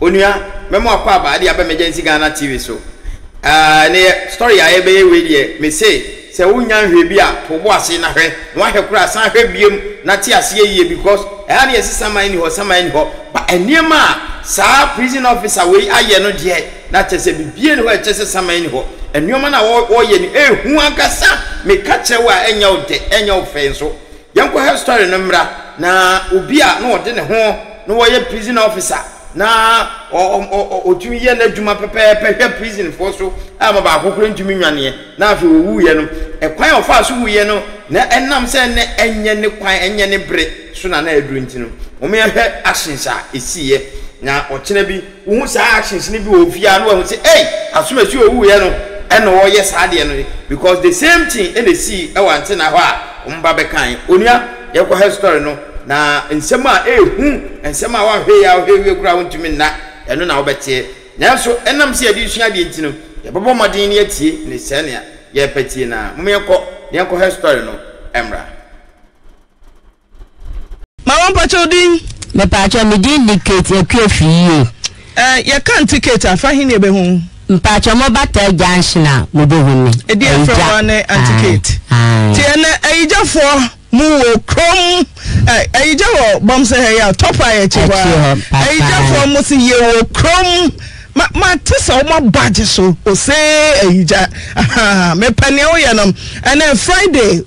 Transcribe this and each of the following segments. Onya memo akwa baade aba Emergency Ghana TV so ne story a ebe we die me say se wonya hwe bi a pobo ase na hwe wa hwe kura san hwe biem na ti ase ye because e na ye sisaman ni ho saman ni ho ba eniema sa prison officer we aye no die na chese bibie ni ho chese saman ni ho eniema na wo ye ni ehu ankasa me ka chewa enya ode enya ofen so yanko he story no mra na obi a na ode ne ho no wo ye prison officer na o tumiye na djuma pepepe prison for so amaba akokore ntumi nwane na afi wuye no e kwan ofa so wuye no na ennam se ne enye ne kwan enye ne bre so na eduru ntino o me hwe actions a esiye na o kene bi wo sa actions ne bi ofia no wo se eh asumasi o wuye no eno wo ye sa de no because the same thing and they see e wante na ho a omba be kan onua ye kwa her story no na nsema ehu nsema wa hwe ya hwe kura wontumi na eno na obete nanso enam se adi sua de ntino ye bobo modin ne atie ne senia ye pati na mmeko ne ko he story no emra ma won pacho din me pacho me din ticket e kwafi ye ye kan ticket afa hin e be hu mpacho mo bata janshina mo be hu ni e di afra ne ticket tie na ejafo mu krom ejawo bom se he ya top aye chwa ejafo mo se ye krom ma tisa o ma badge so o se eja me pane o yanam and then friday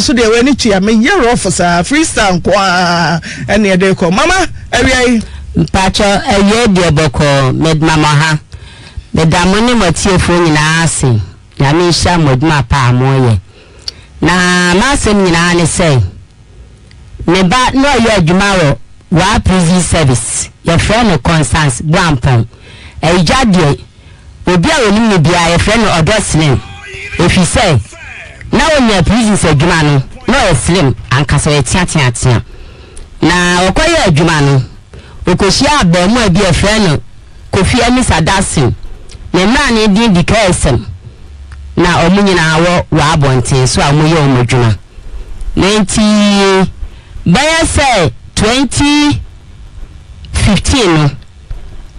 so dey we ni tia me year officer freestyle kwa and e dey come mama awiai mpacho eye dey boko med mama ha the damoni motiefo nyina ase ya me sha moduma pa moye na masem nyina ne say me ba no ye adwuma wa prison service your friend Constance Brampon Ejadie obi a woni me bia ye friend odo slim if you say na woni prison se adwuma no no slim anka so ye tiatiatia na okoye adwuma no okoshi abemu abi ye friend Kofi Ani Sadasim me na ne din di kesem na omunyina awo wa abonte so amoye omodwuma nti baya say 2015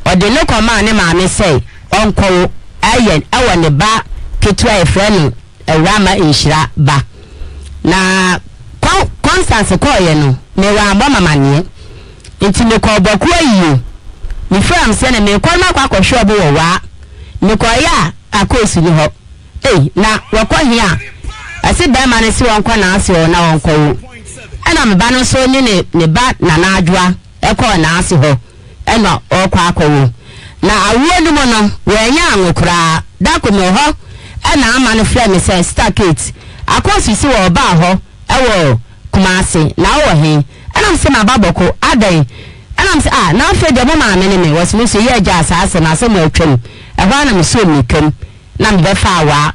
or the local man and mammy say, Uncle, I want the back to friend a rama in Shira back. Now, Constance, a coin, no rama money. Into the call book, you? The firm sending me a corner quack or shrub or what? Nicoya, I course you hope. Eh, now, what here? I said, that man is so uncle, Nancy or now uncle. And I'm a banner so in the bat, Nanadra, a corner, Nancy ho. Eno okwa na awuo dum no we nya anwukra da ko me ho e na ama no frɛ me sɛ stackate akɔsisi wo ba ho ewo kumase na wo he ena mse na babɔko adan ena mse ah na afɛ de mo maame ne me wɔse me so ye agya asase na asɛ mo atwam e ho na me so mi kam na me bɛfa wa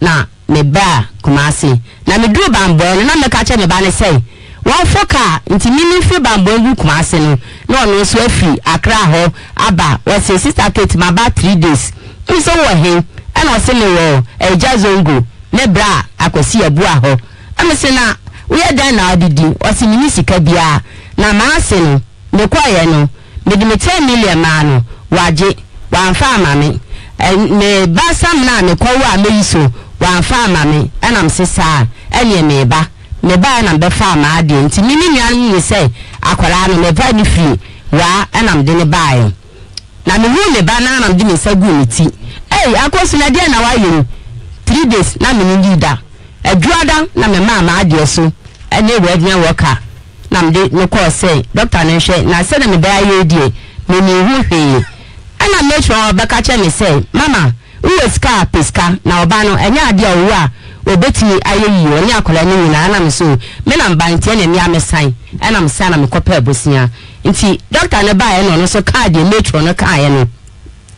na me ba kumase na me duro bambɔ no na me ka kye me ba ne sɛ one foka nti mimi fi bambo kumase no no no so afi akra ho aba we say sister Kate ma ba 3 days we so wo he and o se me wo e jazongo ne bra akosi ebua ho am se na we dan na adidi o se mimi sika bia na ma se no me kwaye no me di me 10 million ma no waje wanfa mame me ba sam na me kwawa me yiso wanfa mame and am se sa ene me ba me ba na be fa ma ade nti mimi nyan ni se akwara no me ba ni free wa enam de ne baaye na me hu me ba na na de me sa gu ni ti eh akosu na de na wa yiri 3 days na me ni da adwada na me ma ma ade so ene wedia worker na me de me call say doctor ne hwe na se na me ba ye die me ni hu hwe ana me sure ba ka che me say mama uwe sika piska na oba no enya ade owa obetimi ayeyi oni akola ni nyina na mso me na mbantie na mi amesan na msa na mekopa abosia nti doctor ne baa eno no so card e metro no kae no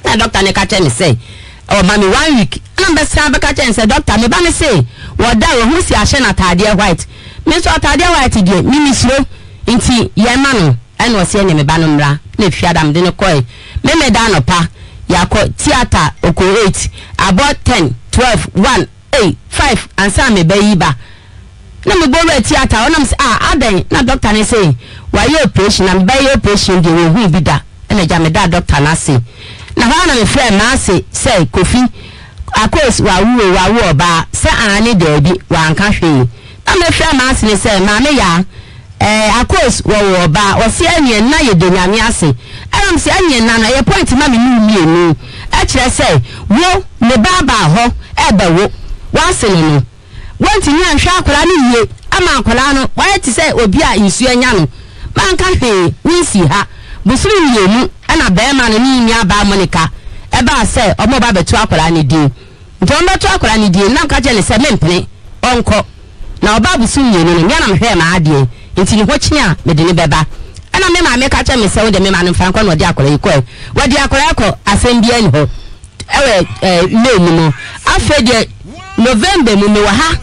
na doctor ne ka tell say o ma me 1 week na mbesa be ka tell say doctor me ba me say wo da wo hu si ahye na tade white me so tade white die mi misro nti ye ma no eno se ne me ba no mra na fiadam de ne koi me me da no pa yakọ theater oko 8 about 10 12 1 5 and some bayiba. No me go to theater. Onam say ah, aden na doctor ne say why your patient and buy your patient dey who be da. ene jameda doctor nasi na wana me friend nasi say Kofi akos wa wu ba se ani debi wa nka hwe na me friend nasi ne say ma me ya akos wo ba o se anye na ye donyame ase am se anye na na ye point ma me ni enu e kire say wo me baba ho e ba wo wa se ni wanti ni anhwa akora ni ye ama akora no wa ti say obi a nsu anya no man ka hwe ni si ha busiri ni emu ana be ma no ni aba monika e ba say omo ba betu akora ni di nton betu akora ni di na ka je ni say mempene onko na oba busiri ni emu nya na mhwe ma ade enti ni hochi a me de ni beba ana me ma me ka che me say wo de me ma no franko no de akora iko e wo de akora ko asembia ni ho ewe nemu no afede November mu me wa ha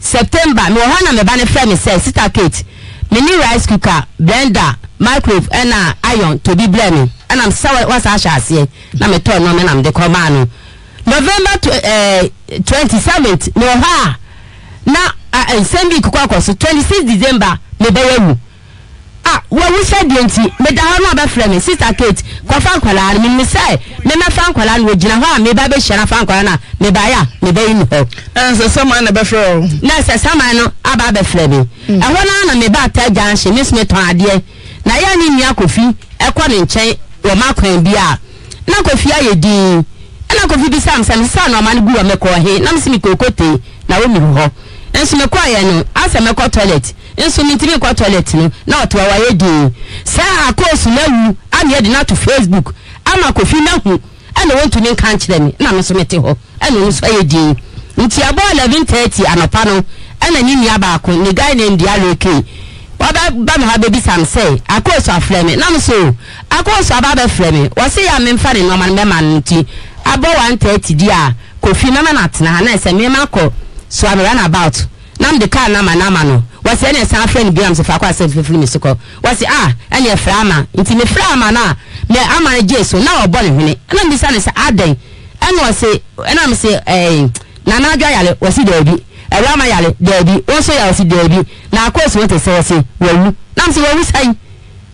September me wa ha na me ba ne frɛ me say sister Kate me ni rice cooker blender microwave and iron to be blending and I'm sorry what's asha na me turn no me na me de koma no November 27th me wa ha na same week kwa kwa so 26 December me be yewu ah we said nti me da ho na ba frɛ me sister Kate kwa fa kwala me say me na fa kwala no gina ho a me ba be hye na fa kwala na me ba ya me ba yin ho and so someone na be frɛ na say someone no aba be frɛ me e ho na me ba ta jan hye me smeton ade na ya ni nua Kofi e kwa ne nkyɛn wo ma kwan bi a na Kofi aye din na Kofi bi sam no ma ne gu wa me kɔ he na me se me kokote na wo mi ho enso me kwa ya no asa me kɔ toilet enso me ntimi kɔ toilet no na oto wa ye di saa akosu na wu ani ye di na to Facebook ama Kofi na hu ana won to ni kan kire ni na me so mete ho ana no so ye di nti abo 11:30 anopa no ana ni nua ba ko ni guy na ndia loke baba ba me ha be bi sam say akosu afrɛ me na me so akosu aba ba frɛ me wo se ya me mfa ni no man me man nti abo 1:30 dia Kofi na na atena ha na se me makɔ so I'm run about. Nam the car nama no. Was any sound friend beams if I quite said 15 minutes ago. Was any frama? It's in the frama na. Me am I J so now born with it. And I'm the son is a day. And was say and I'm say Nana Gayale was it derby. A Rama Yale derby also else derby. Now of course what I say well Nam say what we say.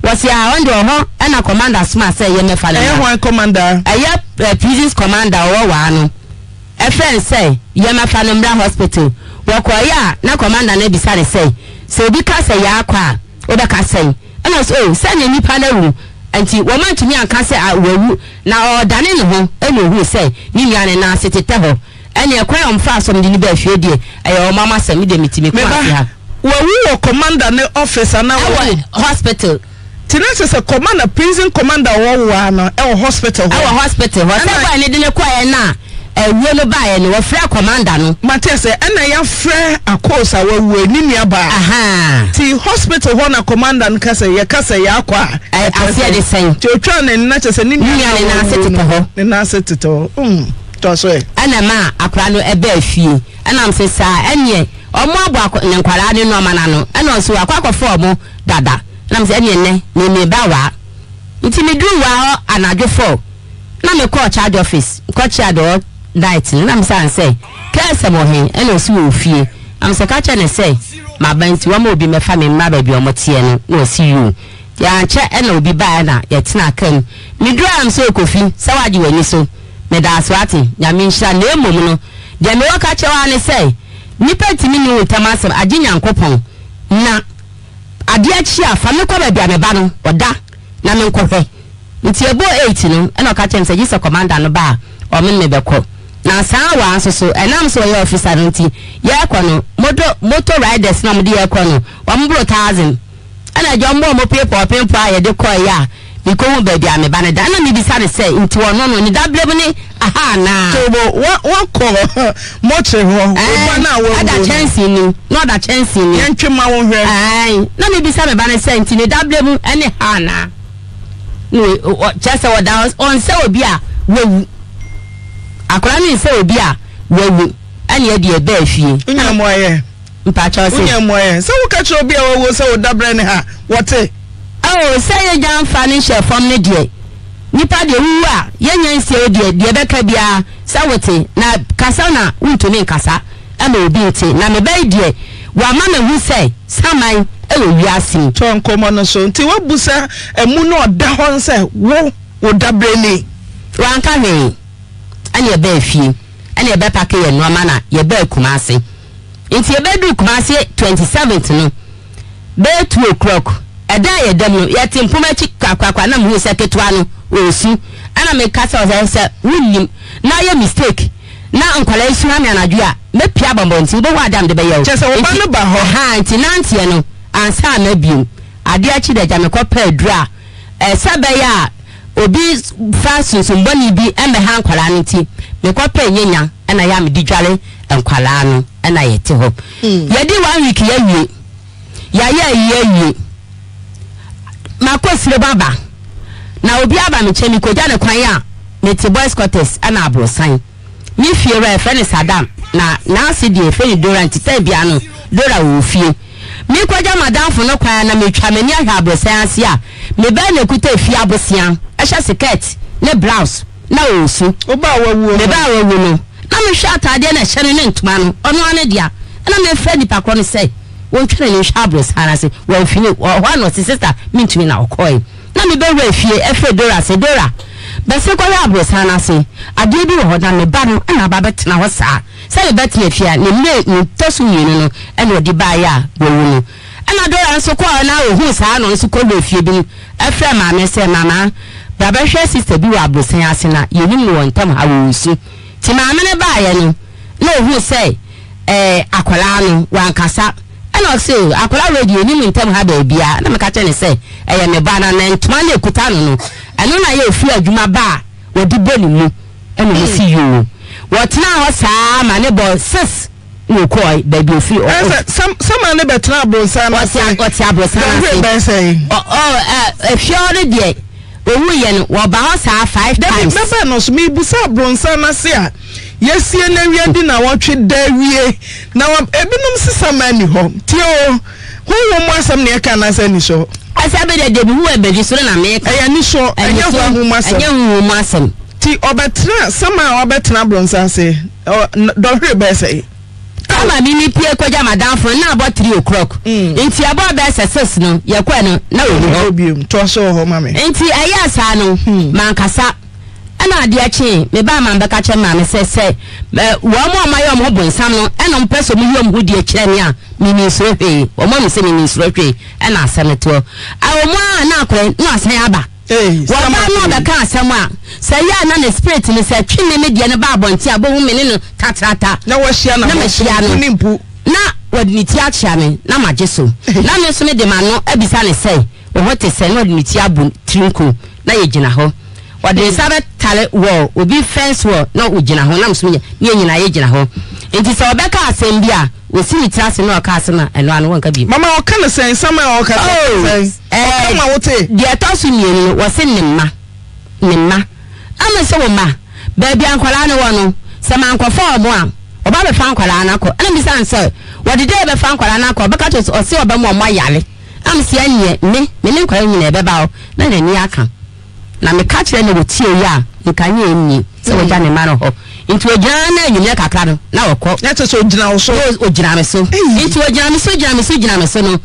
Was ya on the ho and a commander smart say ye me follow. I commander. I yep police commander or one. A friend say, Yama Fanumla Hospital. Wakwaya, na commander ne beside say. So because a yakwa, Obaka say. And I say, send any panel. And she woman to me and can say, I will. Now, or Danny, who say, Nimian and I sit at table. And you're quite on fast from the liberty, dear. I owe Mamma send me the meeting. Well, we were commander ne office and our hospital. Tinashe is a commander, prison commander, or our hospital. Our hospital, whatever I didn't acquire now. Yellow by and were fair commander, no Matese, and I am fair a course. I will win nearby. Aha, see, hospital one a commander and Casa Yaqua. I said the same to turn and not as a Nimian and I said it all. Tosway, and a ma, a crano, a bell few, and I'm say, sir, and ye, or more walk in Quarani no manano, and also a quack of formal dada, and I'm saying, ne, me bawa. It's in the do well, and I do four. Now me call charge office, call charge dog. Night, I'm say, Cassa Mohin, and also fear. I'm so catching and say, my banks will be my family, my baby, or Motiano, no see you. Yeah, chat and will be bad, yet not come. Me dram so Kofi, so I do any so. Medas Watty, Yamisha, no mono. Then no catcher and say, Nipper to me with Tamas of Adina and Copon. Na, I dear cheer from the cover by the battle, or da, Naman Coffee. It's your boy 18, and I'll catch him say, yes, a commander on the bar, or men may be called. Na saa wa nsoso enam so ye officer nti ye akono motor riders na mde ye akono wa mbro 1000 ana jombo mo pepo aye de koy ya mi ko hu baby ame bana da na mi bi sare se nti wono no ni double ni aha na tobo wo ko mo che ho ba na wo ada chance ni no ada chance ni yentwe ma wo hwe ai na mi bi sare bana se nti ni double ene ha na ni chance wa down on se obi a wo akora ni se obi a wawu ani e de ba afie unyamoye mpacha se unyamoye se wo ka che obi a wawu se wo dabre ne ha wote awo se ye jamfa ni chefom ne de nipa de wu a ye nyanse o de be ka bia se wote na kasa na unto ni kasa ama obi nti na me ba de wa ma me hu se saman ewe yasi to nkomo no so nti wo busa emu no da ho nse wo odabrele ranka he ani e ba afie ani e ba pake ye no ama na ye ba Kumasi nti ye ba du Kumasi 27th no be 2 o'clock eda ye dem no ye timpoma chi kwakwa na mu se ketwa no osi ana me kasa o se wunnim na ye mistake na nkwala isura me anadwo a mepia bombonti bo adam de beyo chese wo ba no ba ho ha nti nantie no ansa na biom ade achi da jame kopa adura sebeya obi fasun sombani bi eme ha nkwala nti me kopa nyenya ana ya me digwale nkwala no ana yete ho yedi 1 week ya wie ya ye makosire baba na obi aba me chemi koja ne kwan ya me ti boys quarters ana abrosan ni fiera friend Saddam na Nancy de friend Dorant Tabia no Dora ofie mi kwaja madam fo no kwa na metwa mani ahwa abosan ase a me ba na kuta afia abosan ehya skirt ne blouse na osu oba wawu no na me hwa atade na hye ne ntuma no ono ane dia na me friend pakro no sei won twere ne hwa abosan ase won fini ho no sister mintumi na okoi na me ba wa fie efe Dora se Dora bese kwa ya abosan ase ade bi ho na me ba no na ba betena ho saa se beti efia ne me tosu yenu no ene odi ba ya wowu ena Dora nso kwa na ohu saa no nso kodo efie bi efra ma me se mama baba hwe sister bi wa abosan ase na yenu mo wontam ha wosu ti mama ne ba ya no na ohu se akola no wankasa ena se akola radio ni ntam ha ba bia na me ka che ne se eye me ba na ntuma na ekuta no eno na ye ofia adwuma ba wodi boni mu eno mo si yo wotna ho saa ma ne bo sis wo koi baby ofi o some na betna abonsa na si ankoti abonsa na si oh fiore die owu ye no wo ba ho saa 5 times dem be no so mi busa abonsa na si a yesie na wi di na wotwe da wie na ebinom sisa mani ho ti o wo mo asem na e ka na sa ni so asabe de debi wo ebeji so na me e ya ni so anya hu mo asem ti obetna sama obetna bronsa se do hwe be se ama mini pie kwaja madam fun na about 3 o'clock nti about be se 6 no ye kwa no na wo obium to so ho mame nti aya sa no mankasa ana ade achi me ba man beka che mame se se wo mo amaye mo bonsam no eno mpeso mi hom hudi akire ni a mini so hwe wo mo se mini so hwe ana asemeto awo mo na akore no asan aba wabana na ka asemwa saya na na spirit ni se twene me de ne baabo nti abohu me ne no tatrata na wo hia na me hia no na wadniti achia me na majeso na me so me de mano abisa ne sei wo hote sei na wadniti abu trinko na ye gina ho wade sabe tale wo obi fence wo na wo gina ho na me so me ye nyina ye gina ho nti se obeka asem bia wosi ni trase na oka asema eno anu wonka bi mama oka na sen sama oka sen ma wote dia tasu mienu wose nimma ama se wo ma ba bia nkwala ne wono se ma nkwofo mo a oba be fa nkwala na ko ana bi san se wode de be fa nkwala na ko beka to ose oba mo ma yale am se anye me ne nkwala nyina be ba o na ne ni aka na me ka kire ne wotie ya nka nye enyi se wo ja ne ma no ho nti ogina na nyumya kakra no na okọ na to so ogina wo so ogina me so nti ogina me so ogina me so ogina me so no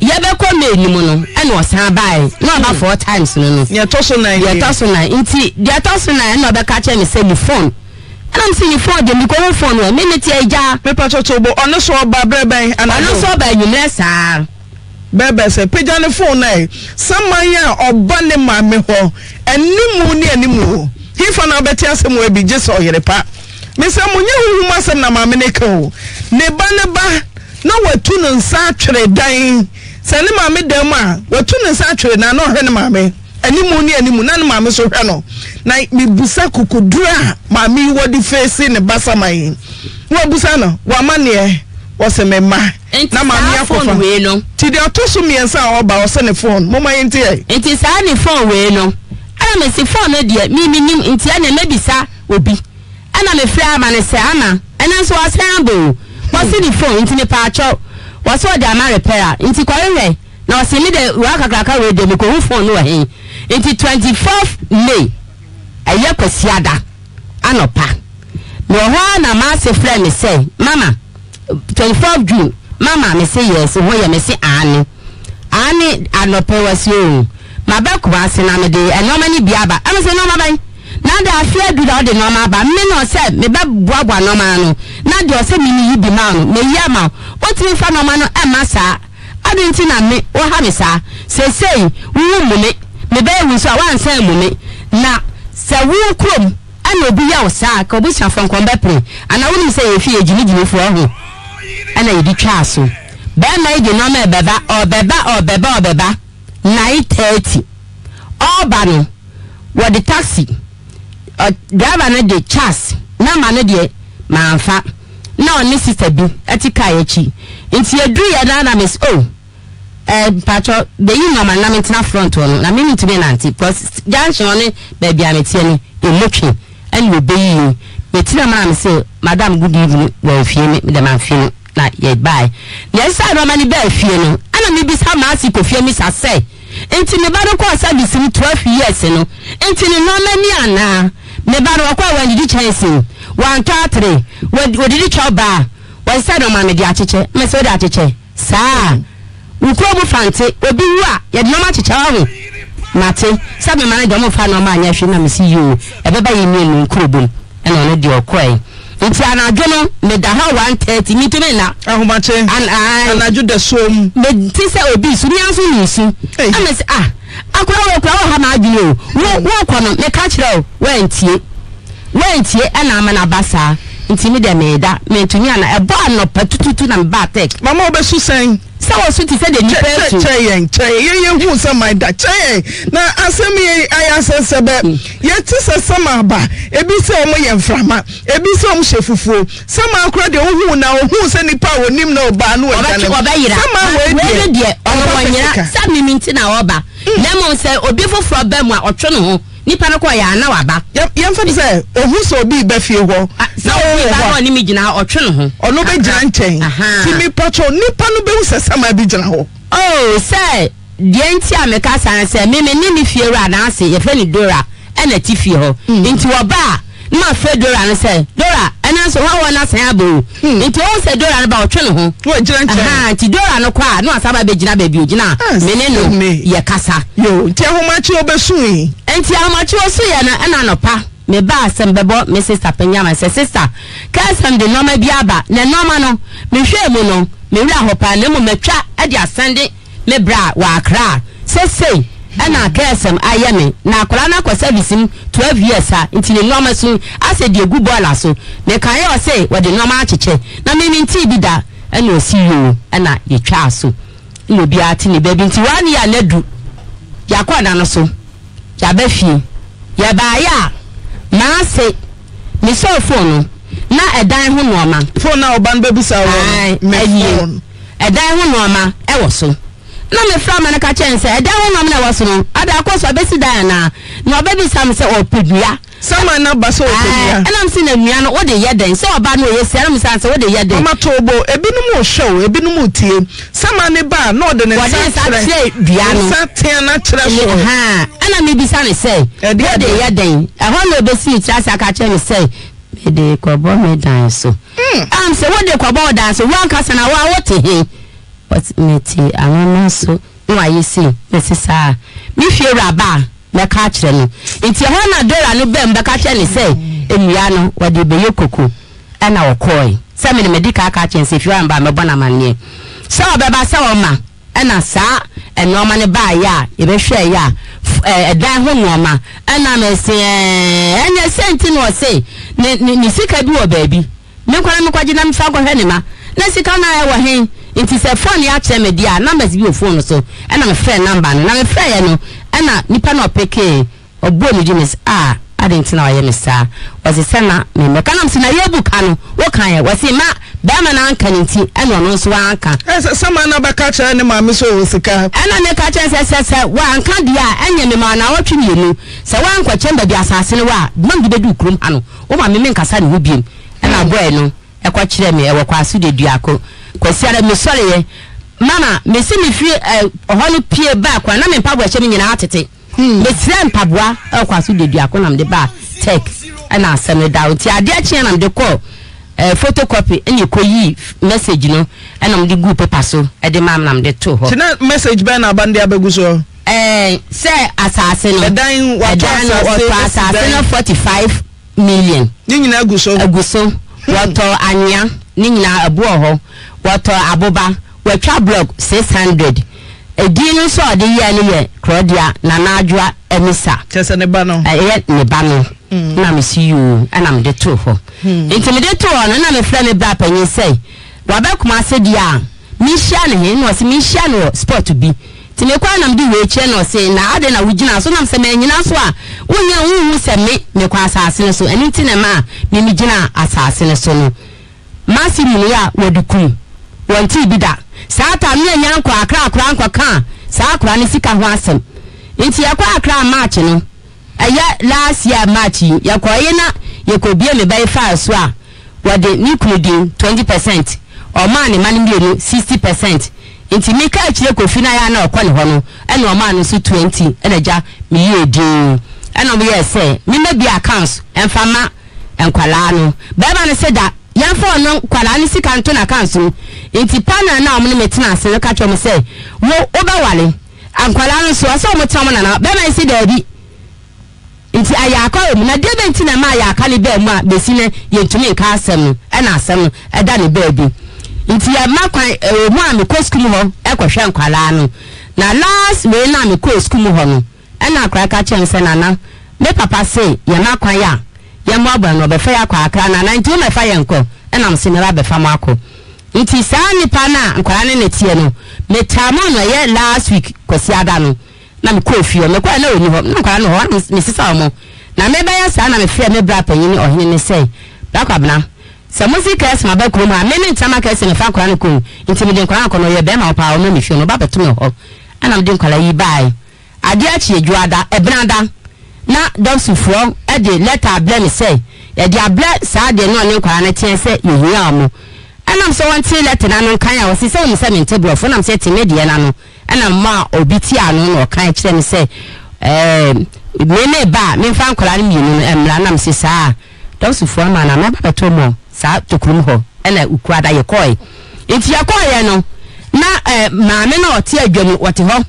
ye be ko me ni mu no ene osan bae na ba 4 times no no ye to so 9 ye to so 9 nti ye to so 9 na be ka che me say the phone ana me say the phone de me ko phone no me nti eja me pa to bo ono so ba breben ana ono so ba nyumya sa bebe se pija ne phone na saman ya oba ne ma me ho enimu ne enimu ifa na betia se mu ebi jeso yerepa me se mu nyu huma se na mame ne ka o ne ba na watu no nsa atwere dan se ne mame dem a watu no nsa atwere na no hwe ne mame animu na ne mame so hwe no na me busa kokudura mame wodi face ne basamai wo busa no wa mane wo se me ma na mame akofa we no ti de otosu mi nsa oba wo se ne phone mo ma yenti e enti sa ne phone we no ana me si phone no dia mi nim nti ana me bisa obi ana me fra ama ne se ana ana so asambo wasi ni phone nti ne pa cho wasi odi ama repair nti kwa re na wasi mi de wakakaka we de me ko phone no he nti 24 May aye kwasiada anopa no ho na ma se fra me se mama 24 June Mama me say yes, where me say Annie. Annie anope was you. My back was in Amade, and no many biaba. I was a normal by. Now that I fear do all the normal, but me no said, me bab boba no mano. Now do I say me be man, me yama. What in front of mano and massa? I didn't think I me or have me, sir. Say, we will money. Me bear will saw one say money. Now, say we'll come. I will be your sir, Cobucha from Combapre, and I wouldn't say if you need for him. And I did castle. Ben made your number beba or beba or beba or beba. 9:30. All banner. What the taxi? Driver de chas. No man, dear, my fat. No, Miss Sister B. Atikayachi. Into your dream, I miss oh. Patrol, the you know my name is not front one. I mean to be an auntie, because Jansen on it, baby, I'm a looking and will be you. But till a man say, Madame, good evening, well, feeling the man feeling like yet by. Yes, I don't many bear feeling. And maybe some massy could fear Miss Assay. Into the battle course, I be seen 12 years, you know. Into the no many now. The battle when you did chasing. 1 2 3. What did you chop bar? Why said on my media teacher, Miss Oda teacher? Sir, we call Fancy, will be what? Yet no much to Mate, sabe mane domo fa no ma anya hwe na me si yo ebeba ye mi enu nkrobom ena no de okwai nti anadwo no me da ha 1:30 mi to me na ahomache anadwo da som me ti se obi su ni anso ni su amese ah akwa wo ha ma adwini o wo kwa no me ka kire o wentie ena ama na basa nti mi de me da me ntuni ana ebo anopa tututu na mba tek mama obesu sen so was it said the person cheyeng hu say my da cheyeng na asemi ayansebe yeti sesama ba ebi se omo yemframa ebi se omo shefufu sama akra de hu na hu se nipa wonim na oba na oda na sama we de omo wanyira sami minti na oba na mo se obi foforo ba mu a otwe no ho nipa no kwa ya na waba yemfa de se ohu so obi ba fie ho na obi ba no ni mi gina otwe no ho ono be gina nten ti mi pacho nipa no be hu sesama bi gina ho oh say dienti ameka san se meme ni mi fie ra na ase ye fe ni Dora ena ti fie ho nti waba na fe Dora no se Dora ena so ha wona san abo nti o se Dora no ba otwe no ho wo gina nten nti Dora no kwa na asaba be gina baby o gina mene no ye kasa yo nti ahomachi obesun nti ahomachi osu ye na ena no pa me ba asembebo me sister penya my sister kasam de normal biaba na normal no me hwe mu no me wura hopa na mu metwa e di asende me bra wa akra sesei ana kasam ayeme na akra na kwa service 12 years a nti ne normal so ase de egu bola so me kan ye o sei we de normal achiche na me nti bi da ana osiyo ana ye twa so no bi ati ne baby nti wani ya nadu yakoda no so ya ba fie ya ba ya na se mi so phone na edan ho no ma phone na oban bebusa wo me phone edan ho no ma e wo so na me fra ma na ka chen se edan ho no ma na wo so no ada akoso abesi dan na obebisa me se opedua sama na baso opedua and am see na nua no wo de yeden se oba no ye se am san se wo de yeden ma tobo ebinum o show ebinum tie sama ne ba na ode ne se bia no satia na kire so ha ana me bisa ne se wo de yeden e ho no obesi kire sa ka kire ne se me de kobo me dan so am se wo de kobo dan so wan ka sana wa wo te he but me ti amama so no ayi se me se sa me fie raba na ka kire no nti ho na Dora no bem ba ka kire ne se enua no wo de be yekoko ana wo koi se me ne medi ka ka kire se fie amba me bona manie se wo be ba se wo ma ana sa eno ma ne ba ya e be hwe ya edan ho no ma ana me se ene senti no se ni sika bi wo baabi me kwara me kwaje na me fa kwa hwe ne ma na sika na ya wo hen nti se phone ya kire me dia numbers bi o phone so ana me friend number no na me friend ya no ana nipa no peke ogbo ni jimis a adenti na ye misa wasi sena me mekana msi na yebu kanu wo kan ye wasi ma ba ma na anka nti ana no so anka sama na ba ka kire ni ma me so sika ana ne ka kire se wa anka dia enye me ma na wotwe ni enu se wa anka chemba bi asase ni wa man bi du krum ano wo ma me nkasa ni wo biem ana boy no e kwa kire me e wo kwa asu de duako kwasi ara me sore ye mama me se me fie ohoni pie ba kwa na me pabo che me nyina atete me tire mpaboa e kwa so deduako na me ba tech ana asem da o ti ade a chie na me de call photocopy and you call ye message, you know, and I'm the good paper so at the mam nam the two. So now message Ben Abandia Beguso. Say assassin, a dying assassin 45 million. Nina Guso, a guso, water anya, Nina a boho, water aboba, where child block 600. A deal saw the year, Claudia, Nanadra, and Missa. Just an ebano, I yet nebano. Now see you, and I'm the two. Intimidate to one, and I'm a friendly bap, and you say, Robert said, yeah, Michelle was Michelle sport to be. Tinekwana mdi weche no se na ade na wujina so na mseme nyina so a wonya wunhu seme mekwa asase ne so enti na ma mimi gina asase ne so no masi milia wodukun wonti bida saata me nyan kwa akra ankwa kan saa akra ne sika ho asem enti yakwa akra match no eya last year match yakwa yena yakobie me bai fa so a wode nikrudin 20% o ma ne mani bienu 60% inti mika achile kofina ya na okwa ni hono eno omanu su 20 eneja miye din eno miye se mime bi accounts enfama enkwala anu beba ni seda yanfo ono kwala ni sika nto na accounts inti pana na omuni metina se yoka chwa mse wo oba wale enkwala anu su asa omu tamona na beba isi dedi inti ayako omu na debe inti na ma ayaka ni be mwa besine yentumi nka asemu ena asemu edani bebi inti ya makwa mwa miko skuli hon ekwa shen kwa lanu na last wena miko skuli honu ena kwa yaka chense nana me papa se ya makwa ya mwabu eno befe ya kwa akra nana inti ume faye nko ena msinira befa mwako inti saa nipana nkwalane netieno metamonwa ye last week kwa siyadano na miko fiyo mekwa eno eni hon nkwalane hon misisa homo na meba ya sana mefie mebra penyini ohini nisei lakwa bina se musi kesi mabe kuruma meme ntama kesi ne fa kwani ku intimidin kwani kono ye be ma opa o me mfio no ba betume ho anam din kwala yi bai ade achi ejuada ebranda na domsufo e de letter blame say ye de able sa de no ne kwala ne tie say ye hu amu anam so wanti letter na no kan ya o si say mi se me table fo nam se ti me de na no anam ma obiti anu no kan kire mi say meme ba me fa kwala ne mi no emra nam se sa domsufo ama na ma ba tomo sa tokrumho ena ukwada yekoi inti yakoye no na maame na oti adwam wote ho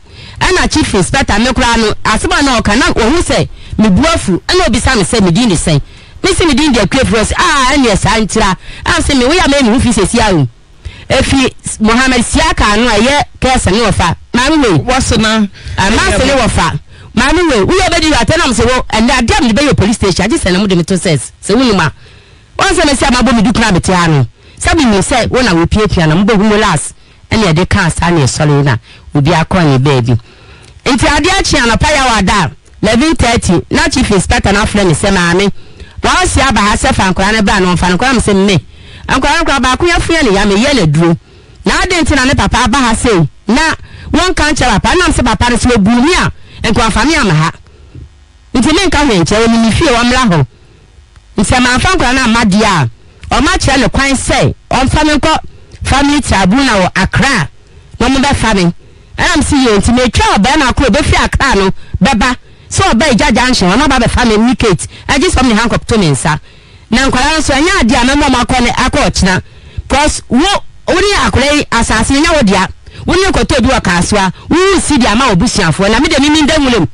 ena chief inspector mekura no aseba na oka na ohu se mebuafu ena obisa me se medin de sen me se medin de crepros ena sa ntira anse me wo ya me hu fi sesi awu efi Mohammed Siaka no aye kesa ne ofa maame we wose na amase ne ofa maame we wo ya bedi atena mse wo ena dem de be police station agise na mu de meto ses se wunuma onse me se amabo me dukra betiano sabi me se wona wo piapia na mbo humo las ene ade cars ane esole na obi akon baby enti ade achi ana paya wada 11:30 na chief inspector na afle ne se maame wa si aba ha se fankora ne ba no fankora me se me ankora ba akunya fie ne ya me ye na duro na ade enti na ne papa aba ha se na won kan chara papa na se papa re se obu ni a enkwa fami ama ha enti me nka hwenche ni fie wa mra ho nsema afankura na amadia o ma kire ne kwan sei on famenko family trabu na wo akra no mo be fami ana msi ye ntime twa oba na akro be fi akra no beba so oba ijaja anhye no ba be fami nikate aji som ni hankop to mensa na nkwara nso anya adia na mo makone akọchina because wo oni akure asase nya wo dia woni nkoto bi wakasoa wo si dia ma obusiafo na me de mimi ndamulem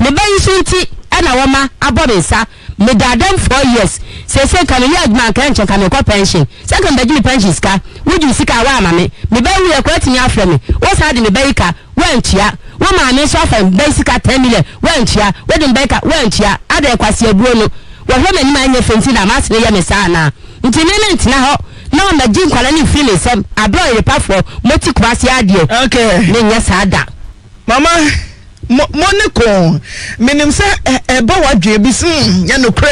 me ba yisu nti ana wo ma abobensa me dadam 4 years say can you add my crunch and can pension second bedroom pension ska would you seek our mammy me buy we quoting your family what's had in the baker went ya woman is often basic 10 million went ya wedding baker went ya other quasi bruno well women mind your fancy na master yamisana intimidate now no na jim colony feeling some I blow the path for multi quasi idea okay then yes had that mama moneko menim se eba wadwe bi sin ya nokre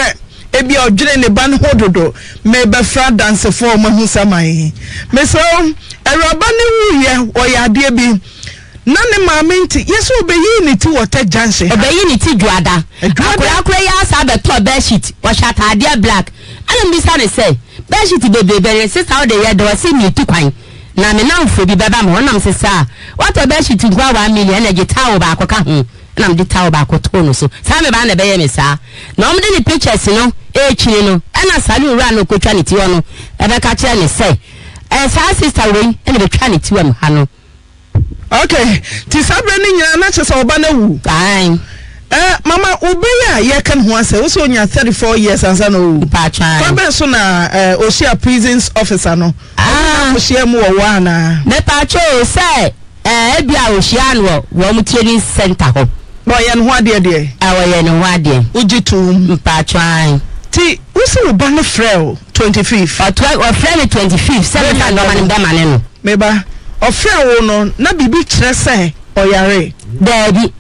ebi odwene ne ban hododo me be fra dance for ma hu samai me so eroba ne wuye oyade bi na ne mamenti yesu obeyi ni ti wota janse obeyi ni ti duada akura ya sa be to be sheet wa shatade black ana mi sa ne say be sheet bebebere sister how dey do say ni ti kwan na me namfo bi baba me honam sesa wato be shitu kwa 1 million energy tawo ba akoka ho na mde tawo ba akoto no so sa me ba na be ye me sa na omde ni pictures no e chiri no Ena sali ura no kuchwa ni tiwano. Ebe kachira ni se. Saa sister uri. Eni kuchwa ni tiwa mhano. Okay. Tisabre ni nyana chasa obane wu. Aye. Mama ubeya yekan huwase. Uso unya 34 years ansano wu. Pachai. Kwabe suna oshia prisons officer no. Ah. Oshia muwa wana. Nepacho se. Ebya oshia anwa. Wamutiri center ho. Wayan huwadie die. Wayan huwadie. Ujitu. Mpachai. Ti, usi ubane freo 25th. Ofreo 25th. Sebeta norman mba maneno. Meba. Ofreo ono, na bibi trese oyare. Debi.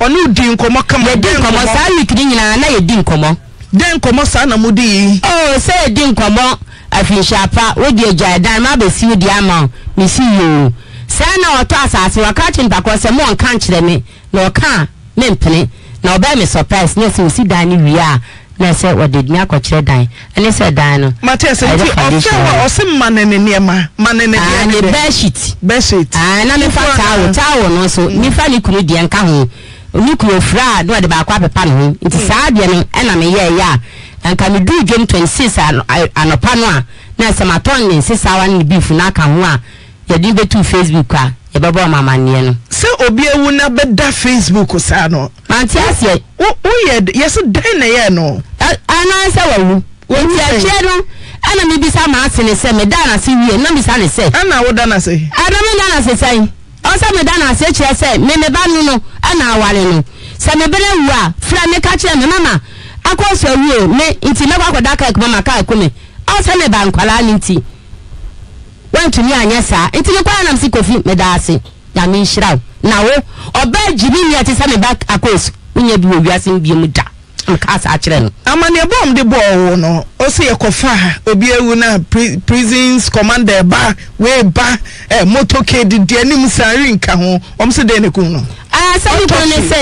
Onu udi nkomo kama. Yedi nkomo. Saa wikini nina na yedi nkomo. Den nkomo sana mudi. Oh, se yedi nkomo. Afinshapa. Udi ejayadan. Mabe si udi ama. Misi yu. Sana watu asasi wakati nipakose muwa nkanchile me. Na waka. Mempene. Na obae me surprise. Nesi usi dani ria. Na se wadid miya kwa chile dani. Ane se dano. Matea se uti ofewa ose manene niyema. Manene niyema. Ane beshit. Beshit. Ane mifa tawo. Tawo nonso. Mifa nikuni dienka huu. Nikuni fra. Nwa deba kwa pepano huu. Iti saadi ya ni ename ye ya. Nka midu jom 26 anopanwa. Na se matoni se sawa ni bifu naka huwa. Yadimbe tu Facebook kwa. Yababa mama nieno. Se obie wuna beda Facebook usano. Manti asye. Uyed, yesu dene yeno. Ana ese wawu. Wenti achero. Ana mibisa maasine se, medana si uye, nambisane se. Ana wudana se. Ana medana se se. Osa medana se che se, memeba nuno, ana awale no. Se mebele uwa, flame kache me mama. Ako se uye, me inti mewa kwa daka ekumama kaa kume. Osa meba nkwala ninti. Watu ni anyesa, iti nukwa ya na msikofi medase, ya minshirao. Na wo, obae jibini ya tisame baki akosu, unye biwo biwasi mbiye muda. Mkasa achireno. Ama ni abo mdibo ono, osi ya kofaha, obie una prisons, commander ba, weba, motoke didieni musari nka hon, omsi dene kuno. Sabi kone se,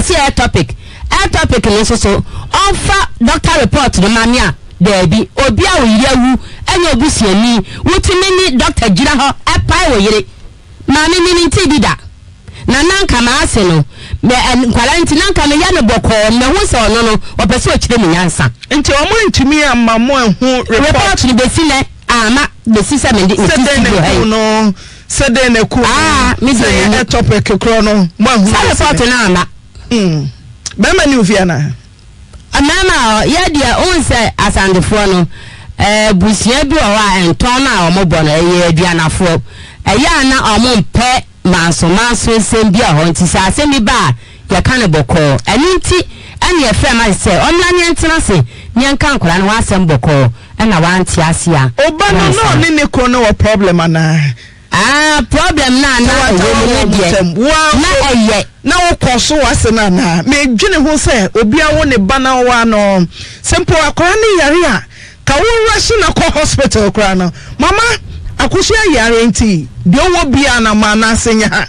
osi ya topic. Air topic ni soso, onfa doctor report ni mamia. Baby, obia uyewu, enye obusi eni, utimini Dr. Jiraho, epa uyewe, mami nini tidida, na nanka maaseno, mkwala niti nanka meyano boko, mmehusa onono, wapesu ochile minyansa. Nti wamu ntumia mamwe huu report. Ni besine, ama, besisa mendi, utisibu hei. Sedene kuno, seye etope kikrono, mwahu. Sa report na ama. Bema ni uviana. Mama, yadia unse asandifono, busiebi owa entona omobono, yedia na fuo. Yana omompe, manso, sembia hontisa, sembiba, yakane boko. Ninti, eni efrema ise, omlani entinase, nyankan kulani wasemboko, ena wanti asia. Obano no, nini kono wa problem ana? Problem na na na okoso asena na me dwene ho se obi awo ne bana wa no simple akora ne yare a ka wo rush na ko hospital kra no mama akoso yare nti de wo bia na ma na senya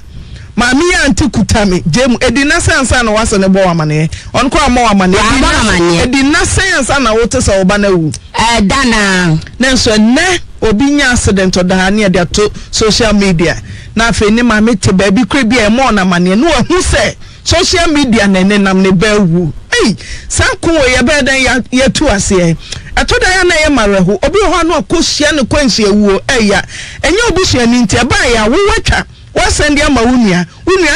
ma mi anti kutame jem edina sense na wase ne bo amane onko amwa amane edina sense na wo te so bana wu dana na so ne obi nya accident oda na dia to social media na afi ni ma mete baby kre bia e mo na mane no ahu se social media na nenam ne bawu ei sanko ye bedan ya tu ase atoda ya na ye marehu obi ho na akosia ne kwanhia wuo eya enye obi hia ni ntia ba ya wo watwa wo send ya ma unia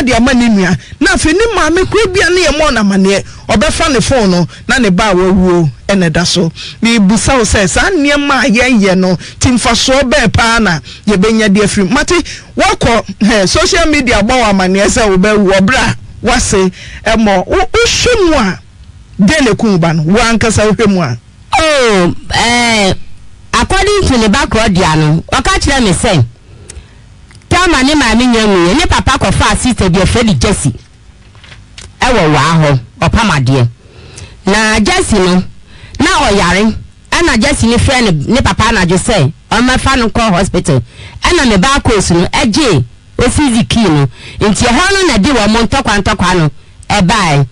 dia ma ne nua na afi ni ma me kre bia na ye mo na mane obefa ne phone no na ne ba wuo ene da so ni busa wo se san niamma ye no timfa so be pa na ye benya dia firi mate wako social media ba wa mane se wo be wo bra wase emo wo hwemu a dele kun ba no wo ankasa wo hwemu a oh according to the background dia no waka kire me say tama ni ma me nyamu ni papa ko fa sister dia Freddy Jesse ewo wa ho opamade na Jesse no na oyare ana Jesse ni friend ni papa na Jose o ma fa no call hospital ana me ba course no eje osizi kino nti hono na di wo montokwa no e bai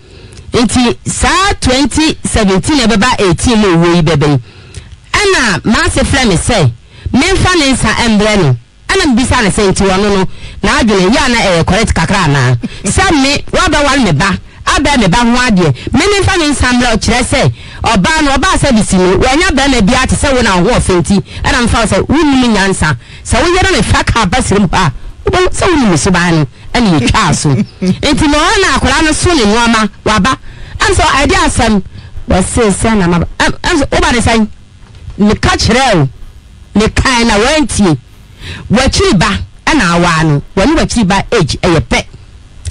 nti saa 2017 e beba 18 no wo yi bebe ana ma se friend me say me fa ne sa embre no ana mbisa ne say nti wono no na adwene ya na e correct kakra na sa me wa ba wal me ba abe me ba ho ade me ne fa ne sa mra o kire say or ban or bass service. When you're banned, be at 7 and 150, and I'm found a woman answer. So we don't affect our best room. So we miss Subani and you castle. It's no one I could have soon in Wama Waba. And so I dare some was saying, I'm over the same. The catch rail, the kind of warranty. We're cheaper and our one when you were cheaper age a pet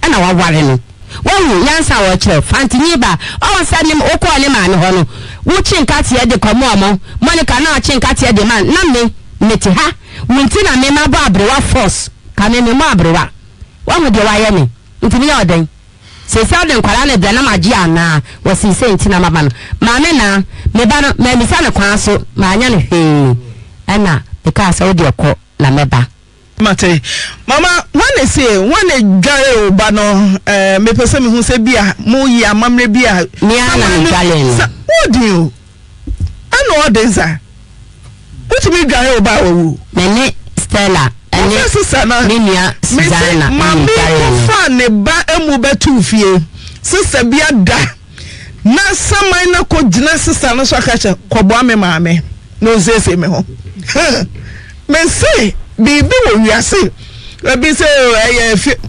and our warranty. Well, yes, our chef, Fanti Niba, our son, Okoleman, Hono, Wuching Katia de Comomo, Monica, no Ching Katia de Man, Nambe, Metiha, Wintina, Mema Barbara Force, Canema Barbara. One with the Wyoming, into the other. Say Southern Corana de Namagiana was in Saint Namaban, Mamena, Mebana, Memisana Council, Mayan, Anna, because all your court, Lameba. Mate, mama, one say one girl, but no, me person who say beer, moya, mamre beer, Miana, what do you? I know what these are. What do you mean, girl, about who? Nene, Stella, and yes, Susanna, Minia, Susanna, Mammy, Fanny, Ba, and Muba, too few. Sister Biada, not some minor could not Susanna Sakacha, Kobame, Mammy. No, say, me home. Men say. Be we are saying, let me say, I fake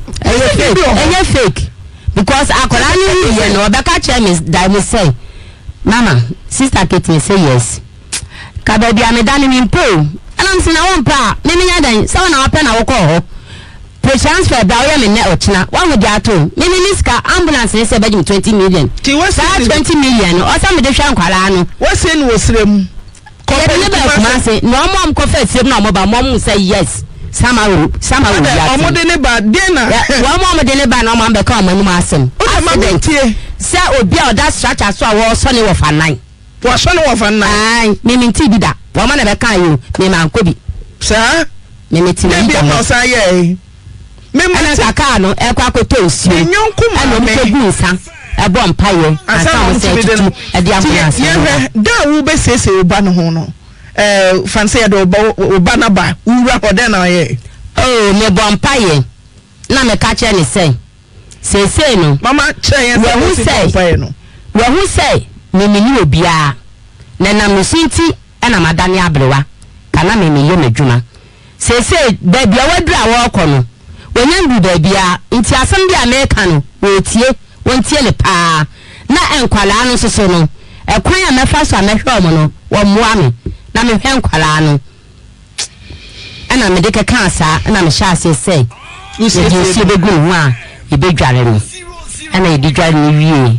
because I could only know the catcher is that we say, Mama, Sister Kitty say yes. Cababy, I'm a dining in pool, and I'm saying, I won't pa, many other, so now open our call. Perchance for Dowry and Neochna, one with their two, many Niska ambulance is about 20 million. She was 20 million or some of the Shankarano. What's in was room? No mom confess him no but mom say yes. Some are dinner. One mom dinner no mom become and massing. Say obi or that structure so I was sunny of a night. Was sunny of a night. Meaning Tibida. Woman of a kind, me man could be. Sir, Mimi Tibida. Memacano, El Caco Toast, and young Kuma. A bomb pile, I sound say at the ambulance. That will be says Ubanahono. Francia do Ubanaba, Ura or then I. Oh, me bomb pile. None a catcher any say. Say no, Mamma Chay, well, who say? Well, who say? Mimi, you be a Nanamusinti and a Madania Brewer. Can I mimi Yomejuna? Say, baby, I will draw a corner. When you do, baby, it's a Sunday American, wait ye. One tele pa na enkwala no soso no ekwan ya mefa so amehwe omo no wo moa me na me hwe enkwala no ana me deke kan sa na me sha se sei you say you be go hu a e be dware no ana e di dware ni wie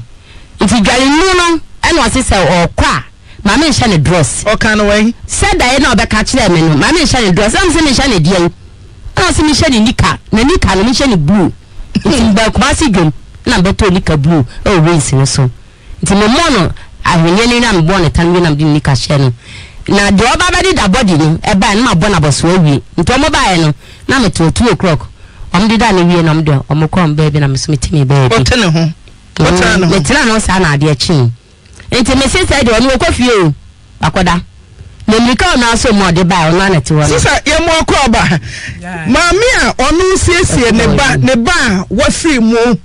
nti dware ni no ana o se se okwa ma me nsha ne dress o kan we said da e na obeka kire me no ma me nsha ne dress am se me nsha ne die ana se me nsha ne nika na nika no me nsha ne blue nti ba kwa si gum na beto lika blue o race no so nti me mono ahwenye ni na mbo ne tanwe na mdi lika she no na de oba ba di da body ni e ba na mabo na boso awie nti o mo ba ye no na me to 2 o'clock o mdi da na wie na mdo o mo kom baby na me so metime baby o tene ho o tene ho metira no sa na ade a chi nti me sister de o ni okofie o akoda me lika na so mo de ba o na na ti wo sister ye mo akoba ma me a onu siesie ne ba wa free mu.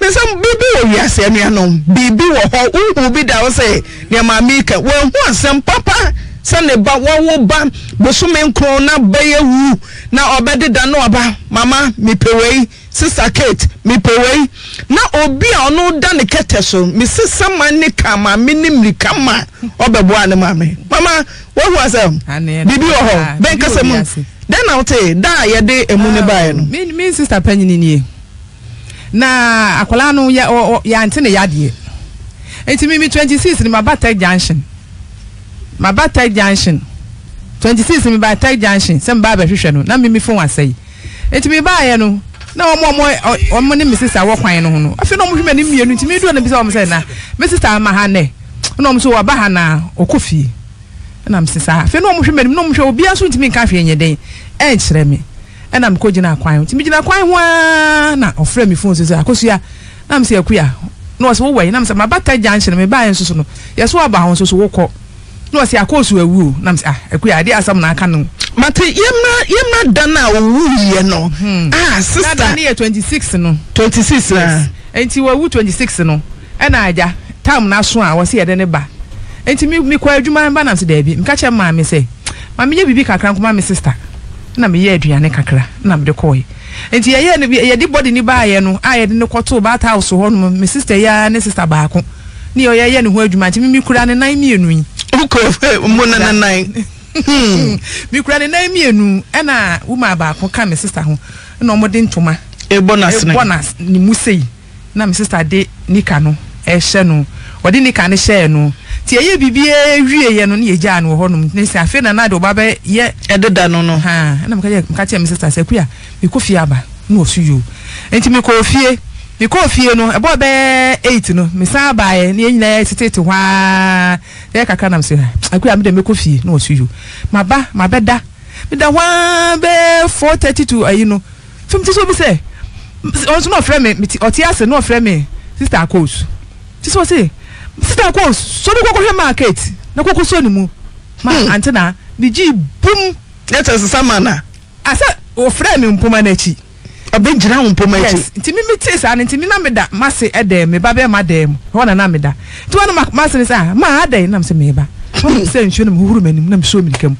Some baby, yes, and you know, baby will be there, say, near my maker. Well, once some papa, Sunday, but one will bam, but so many crona bear woo. Now, I better than no about Mama, me pay, Sister Kate, me pay. Now, Obi, I know done the catechum, Mrs. Samani Kama, minimly Kama, or the one, Mammy. Mama, what was them? Baby or home, Benkasamu. Then I'll say, die a day and moon by me, Sister Penny in ye. Na akolano ya o ya antene yade enti mimi 26 ni my batek junction 26 ni my batek junction sem ba hwehwe no na mimi fon asai enti mi ba ya no na omo ni Mrs. awo kwan no ho no afi no mo hwema ni mienu enti mi do na bi sa omo sai na Mrs. ama ha ne na omo so wa ba ha na okofi na Mrs. afi no mo hwema ni no mo hwe obi aso enti mi ka hwe nyeden e nkyere mi and I'm coaching our crime. Timidina crime one or frame me phones is a cosia. I'm say a queer. No, so way, and I'm some about tight junction and me buy and so. Yes, what bounds also walk up. No, I say, of course, we woo. Nams a queer idea, some I can know. Mate, you're not done now, woo, no. Ah, sister near 26, no. 26, and you were 26, no. And I, yeah, time now, so I was here than a bar. Enti mi kwa adwuma mba na se daabi. Mka che ma me se. Ma me ye bibi kakra nkoma me sister. Na me ye aduane kakra na me de koyi. Enti ye ne bi ye di body ni ba ye no, aye de ne kwoto ba ta house ho no. Me sister ya ne sister ba ko. Ni yo ye ne ho adwuma ti mi kura ne nan mienu yi. Okofo mo na nan. Mi kura ne nan mienu e na wo ma ba ko ka me sister ho. Na omode ntoma. E bonus ni musei. Na me sister de nika no. E hye no. Odi nika ne hye no. Ti eye bibie wieye no ne gya no ho no nse afi na na de oba be ye ededa no no ha na mka che me sister sekua me kofie aba na osu yo enti me kofie no ebo be 8 no me sa aba ye na nyina ye titete hwa ye kaka na mse ha akua me de me kofie na osu yo mabeda me da hwa be 432 ayi no fimti so bi se onso no frame me oti ase no frame sister coach ti so se sister ko so bi ko market na ko so ni mu ma antina bi ji bum let us samana asa o frame mpoma na chi abejira mpoma chi nti mi tese an nti mi na me da mase edem me ba be ma dem ho na me da nti wa na mase ni sa ma adan na me se me ba ho mi se nchu na me huru manim na me so mi kam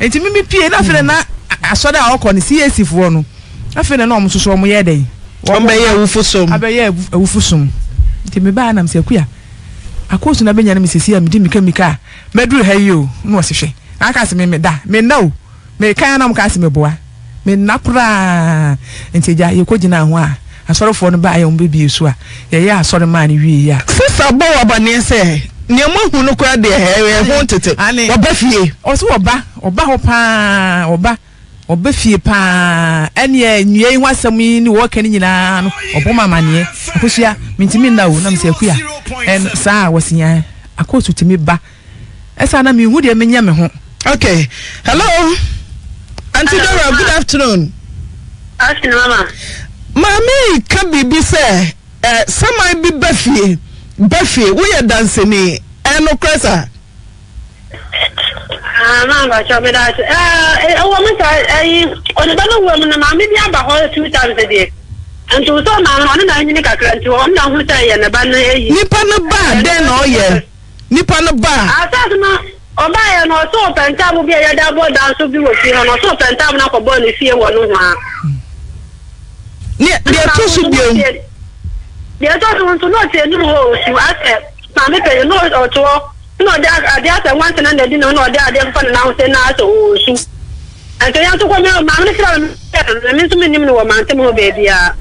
nti mi pie na fere na asoda a okọ ni CAC fo no afere na o mso so o mo ye den o be ye awufosom abeye awufosom nti me ba na me se akua akosu na benya na misisi amdi mika medru ha yo no wasehwe aka se me da me na o me kan na mka se me boa me napra nteja ye kogina ho a asorofo no ba ayo mbebie su a ye asore ma ne wie ya sisa bo wabane se ne mahu no kwa de he ho tete oba fie oso oba ho pa oba fie pa ene ye nwie hwasam ni wo kan nyina no oboma mane akosia mintimi na wo na mse akua en saa wasinya akosu timi ba esa na mihu de menya me ho. Okay, hello Auntie Dora, good afternoon. Afternoon mama. Mama ka bibi se sama bi ba fie wo ye dance ni eno kresa mama cha me da o mo sa o da no wo na mama bi aba ho 2 times a day and to so mama no na nyini kakra nti o na ho sa ye na ba na yi nipa no ba den na o ye nipa no ba asa na o ba ye no so pentam bi ye da bo da so bi wo fi no so pentam na ko bo ni fie wo no ha ni de to su bi o de to want to not say no ho you ask mama pe no o to no they ask want na dey no they for now say na so su and to yan to ko mama no say me to me nim no ma ntem ho baby a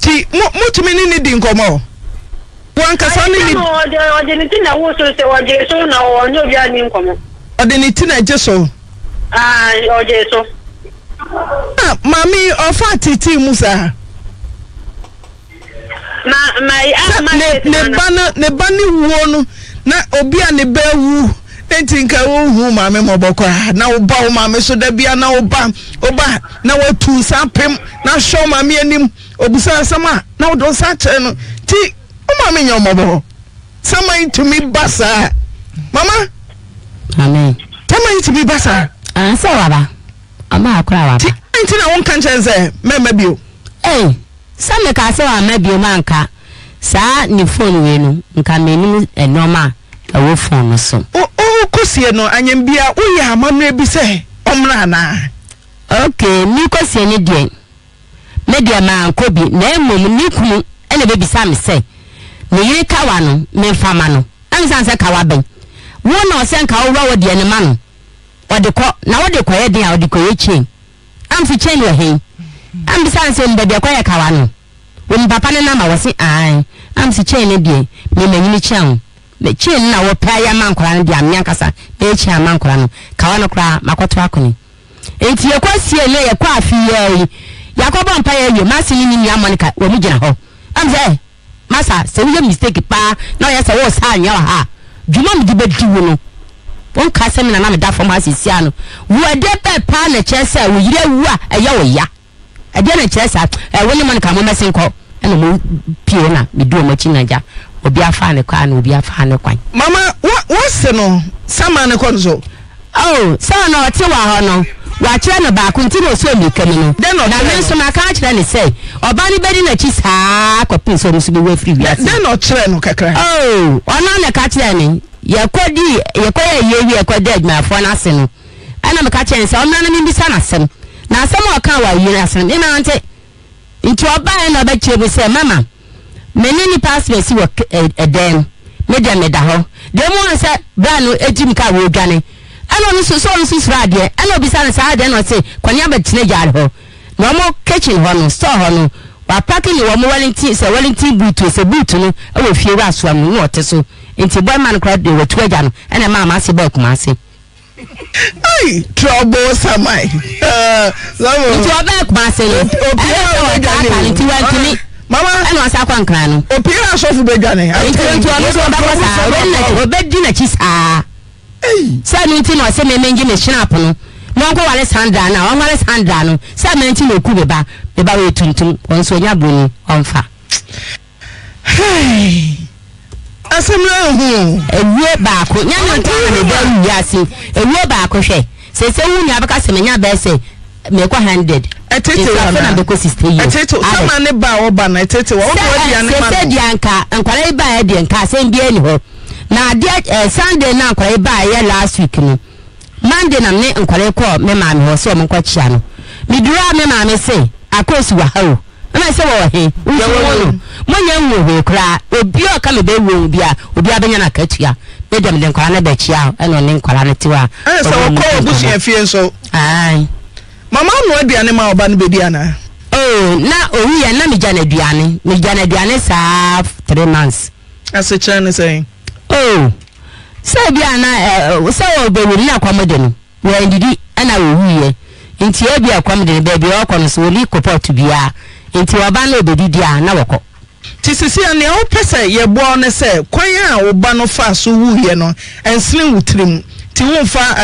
ti mo to me ni di nkomo wan ka so ni odiniti na wo so se oje so na onyo bia ni nkomo odiniti na je so ah oje so mami ofa titi musa ma ne bani wo no na obi a ne ba wu enti nka wo hu mame mobokwa na wo ba wo mame so da bia na wo ba na wo tu sapem na show mame anim obusa sama na wo do sa che no ti o mame nyo mobo sama to me basa mama amen sama to me basa so baba ama akra baba enti na won kan che se meme bio Same ka se wa mebio manka sa ni phone we no nka menim enoma awo phone no so o kosie no anyem bia wo ya amanu bi se omra na okay ni kosie ni de media ma anko bi na emom ni kunu ene be bi sam se me yiri ka wa no me fama no an san se ka wa ben wo na o se nka wo wa de enema no odiko na wo de koye de a odiko ye chi am fi chen yo hen am bisan se mbe de kwaye kawa no wo papa ne na ma wo se ai am si che ne die me manyini chan me che na wo pa ya man kwara ne dia me ankasa e che man kwara no kawa no kwara makoto akoni enti ye kwasie ne ye kwa afi ye yakobo mpa ye yo masini ni ya monica wo mu gina ho am se masa se wo mistake pa na ye se wo sa anya ha dwuma me di bedi wo no won ka se me na me da form asisi ano wo ade pepa na che se wo yire wu a eya wo ya adia na chese woni monika mo mesinko eno mo pie na me do mo chinaja obi afa ne kwa na obi afa ne kwan mama wo se no sama ne konzo oh sama na oti wa ho no wa kire na ba kunti na so mi kemi no na me so maka kire ne sei Obani bedi na chisa kwa pinso musu be we free wiase. Then o kire no kakra. Oh, ona na ka kire ni. Ye ko dead na fo na se no. Ana me ka kire se omna na mi bisa na se. Na se mo ka wa yire ase. Ni na nte. Nti oban na ba kire bi se mama. Meni ni passport si wo edem. Media me da ho. Dem won se bra no ejim ka wo dwane. Ana no so no sisra de. Ana obisa na sa de no se kwani aba tine jare ho. Momo kitchen hono store hono wa packing wo mo Wellington boot se boot no e wo fie wa so am no ote so nti boy man crowd de wo tu agya no ene mama ase boy kuma ase ai trouble samai lawo nti oba kuma ase le obi wa mama ene wa sa kwa nkran no obi wa so fu be gwa ne nti oba so oba kwa sa obedi na chi sa ei sa ni nti no se memengi me snap no Mongo Alessandra now, I'm Alessandra no. Some mention no kubeba, the baby tuntum, on Sonia Bunny, on fa. Hey, as a man, a real back, no one yassi, a real back, okay. Say, so you have a Casamania Bessie, make one handed. I take you, because it's three. I take you, I'm a bow, but I take you, all the Yanka, and Qualay by the Cassandra, and Bienho. Now, dear Sunday now, Qualay by last week. Mande na mne nkwale kwa me mami ho se o mkwa chia no midura me mami se akosu wa ho na se wo he wo monye nwo ho kra obi o ka me be wo bia obi abenya na katua be dem le nkwala na be chia e no ne nkwala na tiwa se wo ko obusi afie so ai mama no aduane ma oba no be dia na oh na owi ya na me jana aduane sa 3 months as a chance saying oh so biana so obewuri na kwamde no we ndidi ana wuye nti e bia kwamde be bia okon so li kopot bia nti oba na obedidi na woko ti sisi an e o pese ye bo ne se kwan a oba no fa so wuye no enslen wutrim ti wo fa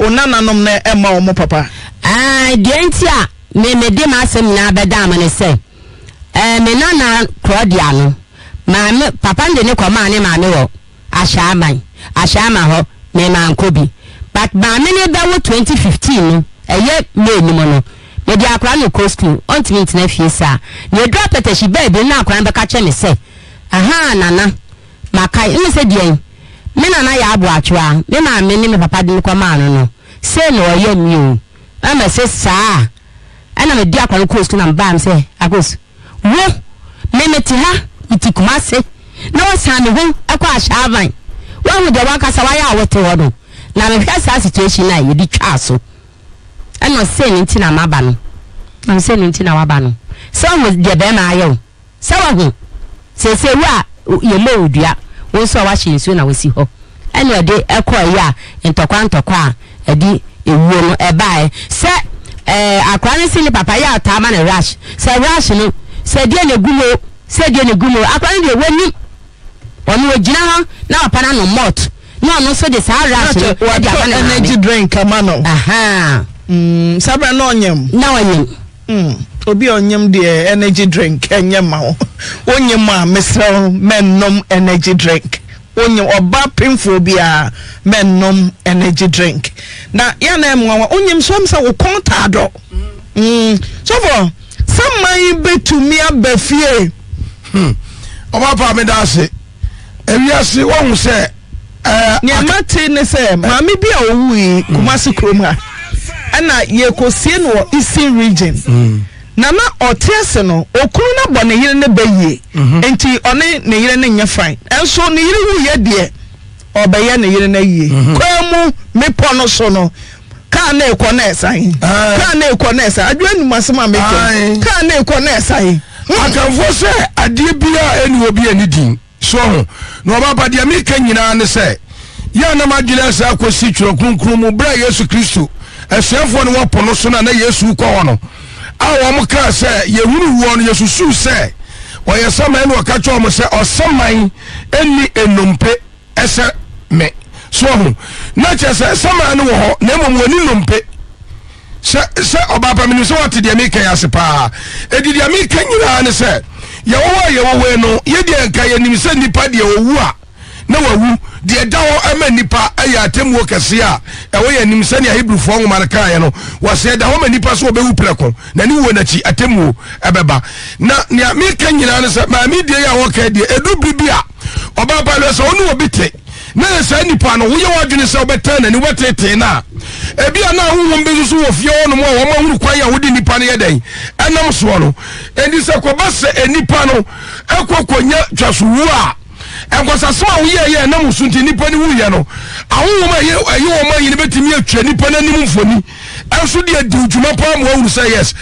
onananom na ema o mo papa ah de nti a me de ma asem na beda ma ne se me nana krodia no ma papa nde ne kwa ma ne ma me wo Ashama ho me man kobi but ba me ne dawo 2015 eye me ni mo no me di akra no ko school on ti internet fie sa ne drop peteshi baby na akra be ka che me se aha nana makai me se dien me nana ya abu atwa me ma me ni me papa di ko ma no se no oye mi o ama se sa ana me di akra ko school na ba me se akos wo me meti ha meti kuma se na wasani hu akwa shaban wahu de wakasa waya awote hodo na mefia sa situation na yedi twa so eno se ni nti na maba no na se ni nti na waba no so wo de be na ayo se wahu se se wa ye lewdua wo so wa hye nsu na wasi ho eno de ekwa ya ntokwa edi ewuo no ebae se akwani sili papa ya tama na rash se rash no se de ne gumo akwani de wani onu ejina ha na apana no malt na onu so de sara so de apana energy drink amano aha sabra no onyem na onyem obi onyem de energy drink enyem ma ho onyem a mesra mennom energy drink onyem oba pimfo bi a mennom energy drink na ya na emwa onyem so amsa wo contado so for some man betumi abafie oba pa me da se ewiase won se nyamate ne se maami bia owui Kumasi krom ha ana yekosie no Eastern region na na otese no okuru na bone yire ne baye enti one ne yire ne nya fine enso ne yire wu ye de obaye ne yire na yie kwamu mepo no so no ka na ekonesan adwanu masema meke ka na ekonesan akafo se adie bia enu obi anidin so no baba de America nyina ne se ya na madwira sa akosi twiro kunkun mu bra Yesu Kristo asefo ne wopo no so na Yesu kwa ho no awo mo kra se yehuru wo no Yesu su se oyesaman no ka cho mo se osaman eni enumpe ese me so na che se saman no ho na mom woni numpe se obaba minu so wati de America ya se pa edi de America nyina ne se ya wo no ye de nka ye nim se nipa de owu a na wawu the dawo amanipa aya atemwo kese a ewo ya nim sani Hebrew fo nwoma ka ya no wo se dawo amanipa so obewu preko na ni wo na chi atemwo ebeba na ne ameka nyina ne se ma mi die ya wo ka die edu bibia obaba le so onu obite na se nipa no wo ye wadwene se obeta na ni wetete na ebia na wo mbezu so wo fie onu mo wo ma huru kwa ya wodi nipa ne yeden enam so no endi se ko base enipa no ekokonya twaso wu a enkosa so awuye na musunti nipa ni wuye no awu ma ye ayo ma yin betimi atwa nipa na nim mfoni enso de adi djuma pa mo awuru say yes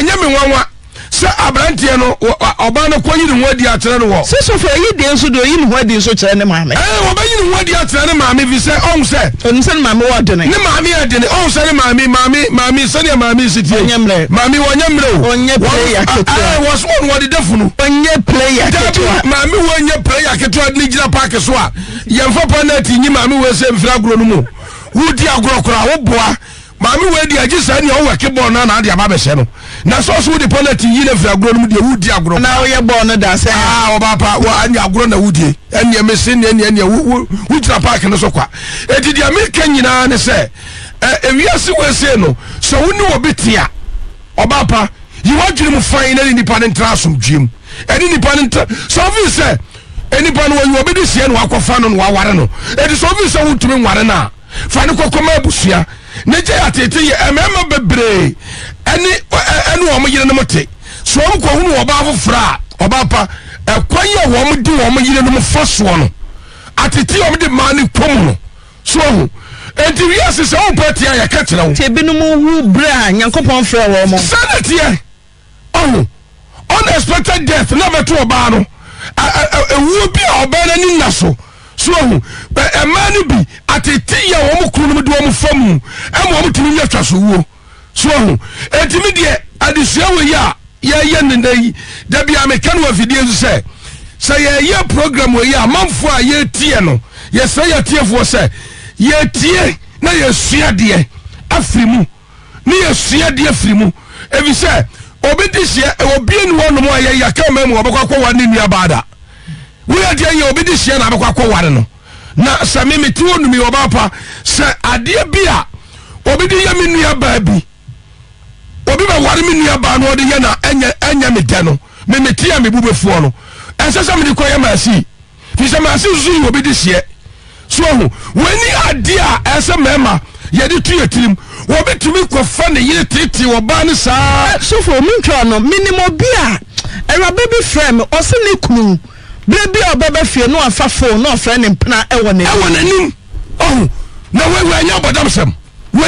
enye me nwanwa se abrantie no oba na koyi ni wadi atere no wo se so fa yi de nso do yi ni wadi so kere ne maame eh oba yi ni wadi atere ne maame vi se on se on se maame wadi ne maame ade ne on se maame se ne maame siti onyemre maame wonyemre onye player ketu eh was one wadi defunu onye player ketu maame wonye player ketu ni jira park so a yemfa penalty nyi maame we se mfira gro no mu wudi agro kora wo boa maami we di agisa ni o weke ball na na de aba be se no na so so the penalty yi na fi agro no de wudi agro na we ball no da se ah o papa wo anya agro na wudi anya mesin anya wudi park na so kwa e di america nyina ne se e wiase we se no so woni obetia o papa you want you finally ni pan transum dream any ni pan so we se any pan wo you obedi se no akofa no wa ware no e di so we se wutumi ware na fa ni kokoma abusia Nigeria atete ye emema bebre ene omo yire ne mote so omo ko hunu oba afofra oba pa ekwan ye wo omo di omo yire ne mo faso no atete omo de mani kom no so ho enti wi asese omo patia ye ka kire wo te binu mo hu bra nyankopon fra wo omo sanity ye oh unexpected death na meto oba no ewu bi oba na ni naso so but a man be at a tea woman could do a form and want to be a chasu. So, and to me, dear, I discover ya, ya, and they there be a mechanical video to say, say a year program where ya month for a year tiano, yes, say a tear for say, ye tear, no, you see a dear, a frimu, near see a dear frimu, and we say, obey this year, and be in one more ya come and walk one in your bada. We are dear you obedi sia na bakwa kwaware no na sami meti onu mi obapa se ade bia obedi ya menu ya ba bi obi ba ware menu ya ba no de ya na anya me de no me meti ya me bubefuo no ensesa me de koya maasi fi se maasi zu obedi sia so ho weni ade a ese mema ye de tu yetirim obetumi kofa ne yire titi oba ne saa so fo mi ntwa no minimo bia era baby frame ose ne kunu baby or baby fear no afafo no friend in na ewonanim oh na we anya bodamsem we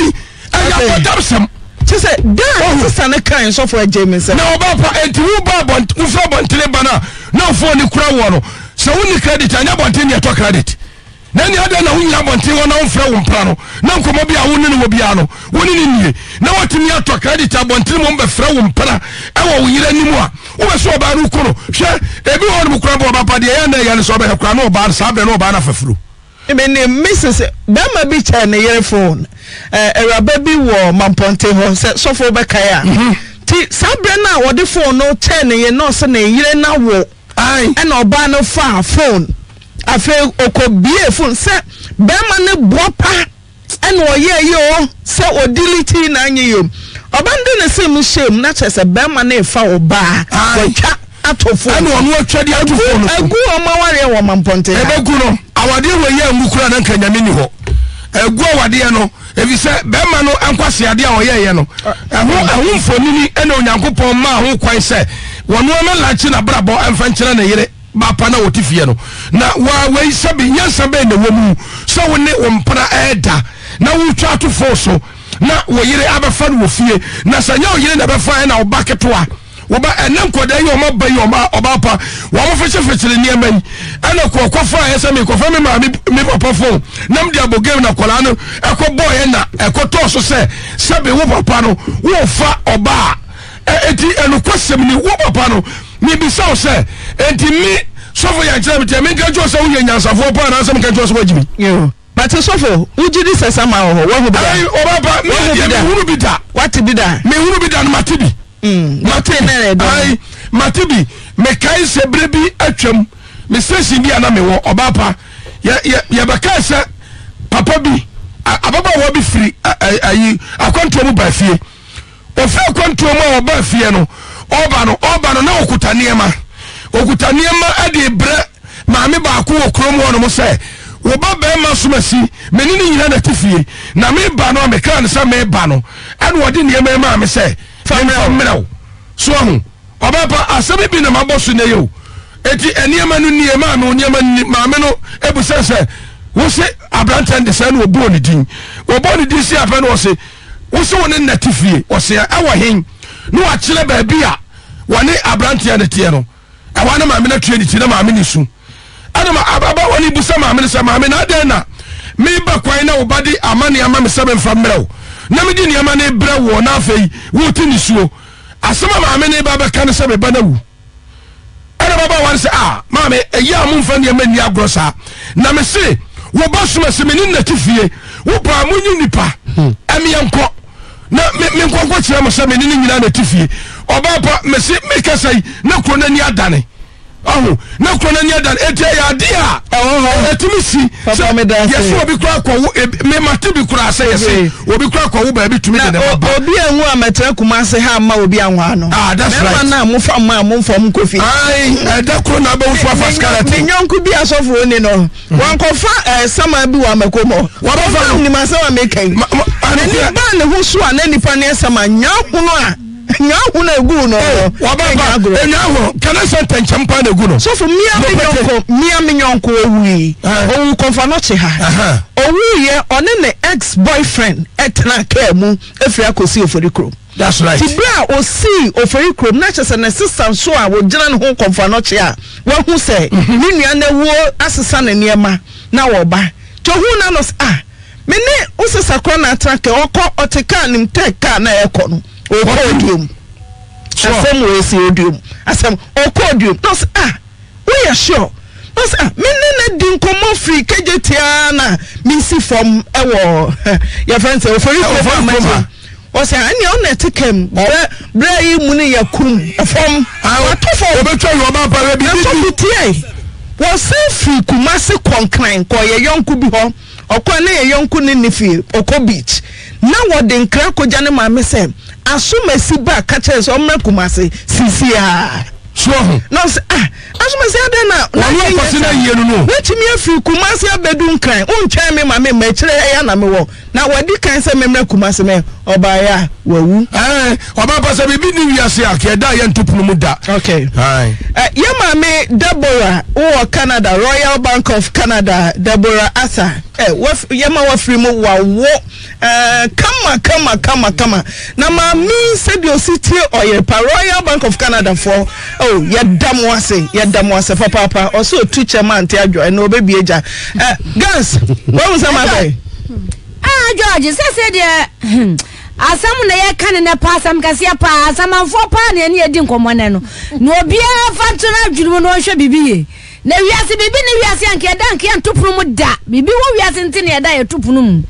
anya bodamsem she say dan sister na kan so for James na oba pa entiwu ba bont ufra bontile bana na fo ni kura wo no so we ni credit anya bontile to credit na ni ada na hunya bontile na unfra wo mpra no na nkomo bia wo ni no bia no woni ni nie na watimi ato credit abontile mo mbe fra wo mpra ewo wo yira ni mu a we so ba ru koro she ebi won mu kura bo ba pade ya na ya ni so ba kura no ba sabe no ba na fafuru e me ne misses ba ma bi cha na yere phone eraba bi wo mamponte ho se so fo be kai a ti sabe na wo de phone no cha na ye no se na yire na wo ai e na oba no fa phone afi okobie phone se ba ma ne bo pa e na wo ye ye o se o delete na anyi yo obande ne se mu shame na chese bema na efa oba kwatwa atofo ene ono atwade atofo no egu omaware wo mamponte ebegu no awade we ye ngukura na nkanyame ni ho egu awade no ebise bema no ankwase ade a oyeye no ehu mfonini ene onyankopon ma ho kwan se wono na lanchi na brabo amfa nkyere na yire bapa na otifie no na wa we se bi nyansa be na wo mu so woni wo mpra eda na wo twa atofo so na wo yire abafa no fie na sanya wo yire na abafa na obaketoa wo ba enan koda yi oba pa wo mo fechefechire ni amani ana ko kofa yesa mi kofa mi ma mi papa fo nam dia bogem na kola no ekoboye na ekoto so se be wo papa no wo fa oba eti enukosem ni wo papa no mi bi so se enti mi sofo ya jira mi te mi gajo so wo yansa fo pa na so mi gajo so wo jibi but sofo ujidi sesa ma ho wo bida obaba mi huru bida wati bida mi huru bida no matibi mate na edo ai matibi me kai sebre bi atwam me sesi bi ana me wo obapa ye baka se papa bi ababa wo bi free ayi akonto mu ba fie ofi akonto mu oba fie no oba no na okutaniema ade bre maame ba ko okrom wo no se wo ba be ma somasi menini nyina na tifie na me ba no me kan se me ba no ade wo de niema ma me se fa merawo so ahu oba pa asabe bi na mabosu na yo eti eniema no niema me oniema maame no ebusa se wo se abrantan de se na obo ni din se afa no se wo se woni na tifie wo se awo hen no wa kire ba bia woni abrantan de tie no awa na maame na tue ni tina maame ni su adama ababa woni busa maame ni se maame na de na me ba kwai na obadi amane ama me se be mfa mrew na me di ni ama ne bre wo na afei wo ti ni suo asema maame ne ba be kan se be ba na wu ana baba wan se maame eya mu mfa ne ma ni agrosa na me se wo ba suma se me ni na tifie wo ba mu nyi nipa ame yanko na me nkwankwa kire mo se me ni nyina na tifie oba pa me se me kasai na kro na ni adane na kro na ni adane eti ya adia etimi si se me da se yeso obi kra kwa wo me mate bi kra se yesi obi kra kwa wo ba bi tumi de na obi anwu ametre kuma se ha ma obi anwu ano that's right na mo fa ma mo fo mo kofi ai da kro na ba wo fa fascarate ni nyonku bi asofo oni no wan ko fa sama bi wa makomo wa ba fa ni ma se wa me kan ani ba ne ho so ana nipa ne sama nyakuno a nyahu na egu no wababa enyahu kana senten champa na egu no so for mia minyonko owi owu konfa no che ha owu ye one ne ex boyfriend etna ka mu efri akosi ofori krom. That's right. Tibra o si ofori krom na che se ne sister so a wo gina ne ho konfa no che a wo hu se ni nua na wo asesa ne niema na wo ba to hu na no mene usisa kwa na atrake oko oteka ni mteka na eko no okodium asem we si odium asem okodium tos we are sure tos mene na di nkomo free kejetia na misi from ewo your friends for you for my ose ani on etikem brai mu ni yakum from atofo obetwa yo ba ba bi so tie wo se free kumase konkran ko ye yonku bi ho okwa na yonku ni nifi oko beach na wo de nkra koja ne ma me se asuma si ba ka che so mra kumase sisi a so no asuma si ada na wo ko sina yenu no wetimi afi kumase abedu nkran untwa me ma me ma chire ya na me wo na wadi kan se memra kumase me oba ya wawu oba pa se bibi ni wiase akeda ya ntopunu mu da okay ya ma me Deborah wo Canada Royal Bank of Canada Deborah Asa yama wafri mu wawo kama na mami said you sit here or your Royal Bank of Canada for ya damwase for papa also teacher man te adwo no baby eja guys when was my boy George said there asamu na ye kan na pa asam kase pa asamanfo pa na ne edi nkomo ne no na obi afa to na adwuru no hwe bibiye na wiase bibi ne wiase anke da anke antopunu mu da bibi wo wiase nti ne da yetopunu mu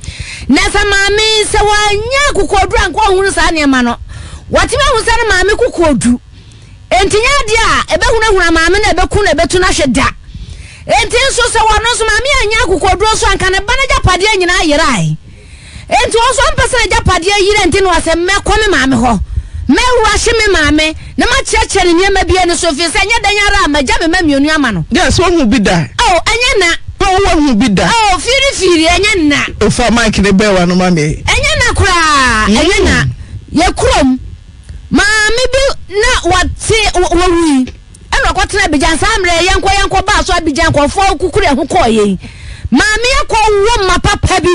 na samami se wanya kukodu anko ohunu sa ne ma no watime hunsa ne maami kukodu entinya de a ebehunahuna maami na ebeku na ebetu na hwe da enti nso se wono so maami anya kukodu so anka ne bana japade anyina ayerai enti oso ampese na japade yire enti no ase me kome maami ho me wurashi me maame na ma chechere ni ema bia ne sofie se nya danyara amaja me mamionu ama no yes wo hu bida anya na wo hu bida firi anya na ofa mike ne bewa no maame anya na kura anya na ye krom maame bi na wate wawui ana kwatena bijan samre yenko ba so abijan ko fo kukure ho koye maame yakwo mapapa bi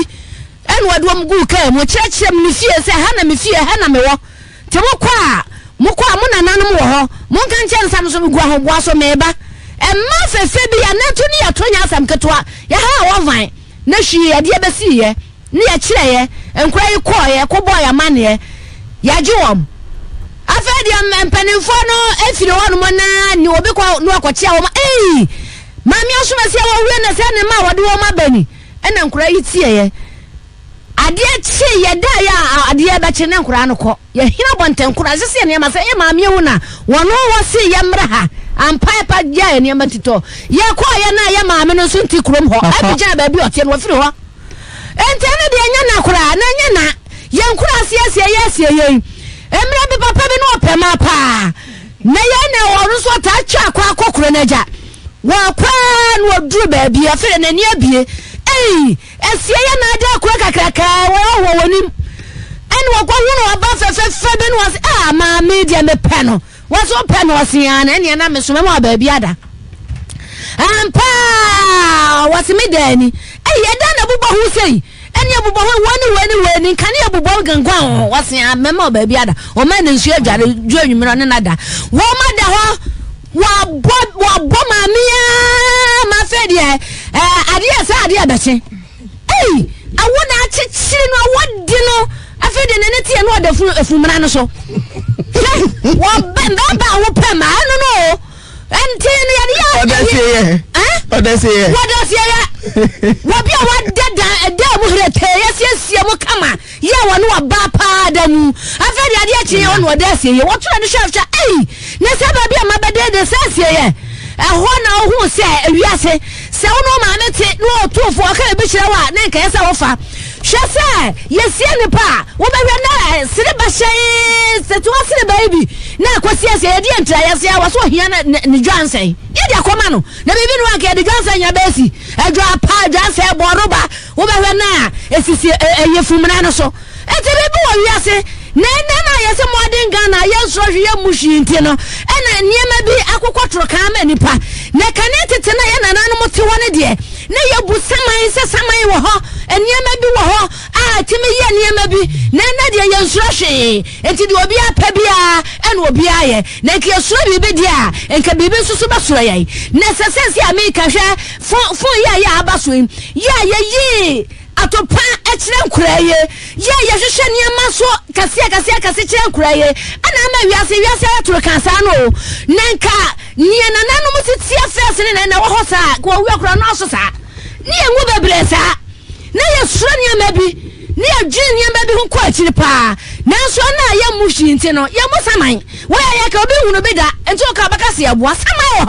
ana wadu omgu ka mo chechere me fie se ha na me fie ha na me wo te mukwa mu nananom wo ho monka nche nsam so mugwa ho boaso meba emma fefe bi ya netu ni atonya asam ketwa ya ha wo van na hwi ya de besi ye ni ya kire ye enkura yi ko ye ko boya mane ye ya jiwom afa de empanimfo no efire wonu mo na ni obi kwa no akochia wo ma mami asumasi wo wure na se ne ma wode wo ma bani ena enkura yi tie ye ade achi ye da ya ade ya bache ne nkura no ko ye hina bonten nkura sese ne ma se ye maami ewu na wono wo se ye mra ha Ampa ya ni amatito. Ya kwa ya na ya maame no so nti krom ho. Abija ba bi ote no firi ho. Enti ene de nya na kura na nya na ye nkura asie yen. Emre bi papa bi no opema pa. Na ye na oru so ta twa kwa kokoro na ja. Wa kwa no oduru ba bi afere na ni abie. Ei, asie ya na ada kura kakraka wo wonim. Eni wo kwa hu no aba fefe bi no as ah maame dia me pe no. What's up, Penosian? Any name is my baby. Ada and pa what's me, Danny? Hey, I done a who say, and you will one when can you bogan? What's your memo, baby? Ada or man is your daddy, join me on another. Woman, the whole what bomber me, my friend, yeah, ideas. Hey, I want to see what dinner. I feel the energy and what the Fumano so. What bend open man? No, and ten what does he? What does he? What be what dead? Yes, you will come. You want to a bapa them. I feel the idea on what does he? What trying to shout? Hey, Nesaba be a mother dead. The says here. And one who say, yes, so no man, it's no 2 4 I can't offer. Shasa, yes, and the pa. What I know, the baby. Now, because yes, I didn't try. I was what here the Johnson. Yeah, Comano. The baby, the Johnson, your Bessie. I draw a pie, Johnson, Bonoba. What I know, it's a Fumano. So, and the boy, yes, yes, I'm modern Ghana, yes, Roger Mushin, Tino, and I near maybe Aquacotro Cam and Nipa. Nacanet, and an animal to one a dear. Nay, you put some answer, some I were ho, and near maybe were ho. Ah, Timmy, near maybe, Nana, dear, yes, Roshi, and it will be a pebia and will be aye. Nakia Swabi Bedia, and can be Susubasway. Nessa says, I make a share for ya baswim. Ye. Atopa etchire nkura ye yehwehwe niamma so kase etchire nkura ye ana ama wiase atoro kansa no nanka nie nananu mutitia fese ne na wo hosa kwa wo akura no aso sa ne enwo bebresa na ye sura niamma bi ne adwin niamma bi ho kwa etchire pa nanso na ye mushi nti no ye musaman wo ya ka obi hu no beda enti o ka baka se aboa saman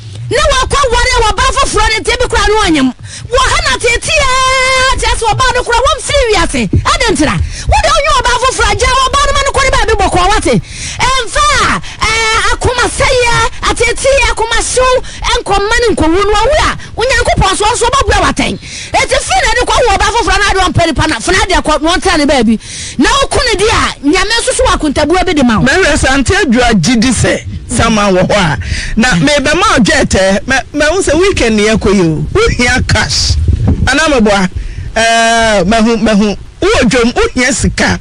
ne wa akwa ware wa ba foforo ne te bi kura no anyam wo ha na tetia just wo ba no kura wo mfiri wiase adentira wo de onyo ba foforo agya wo ba no ma no kori ba bi bokwa wate enfa akoma saya atete akoma so enkoma ne nkowunu awura onyankopon so so babua waten etifi na de kwa wo ba foforo na de on peripa na funa de kwa no tane ba bi na okune de a nyame susu akontabua bi de ma wo mewe sante adwa gidi se sama wo ho na mebe ma odwete me hu se weekend ne ekoyo wo hia cash ana meboa mehu wo dwom wo hia sika.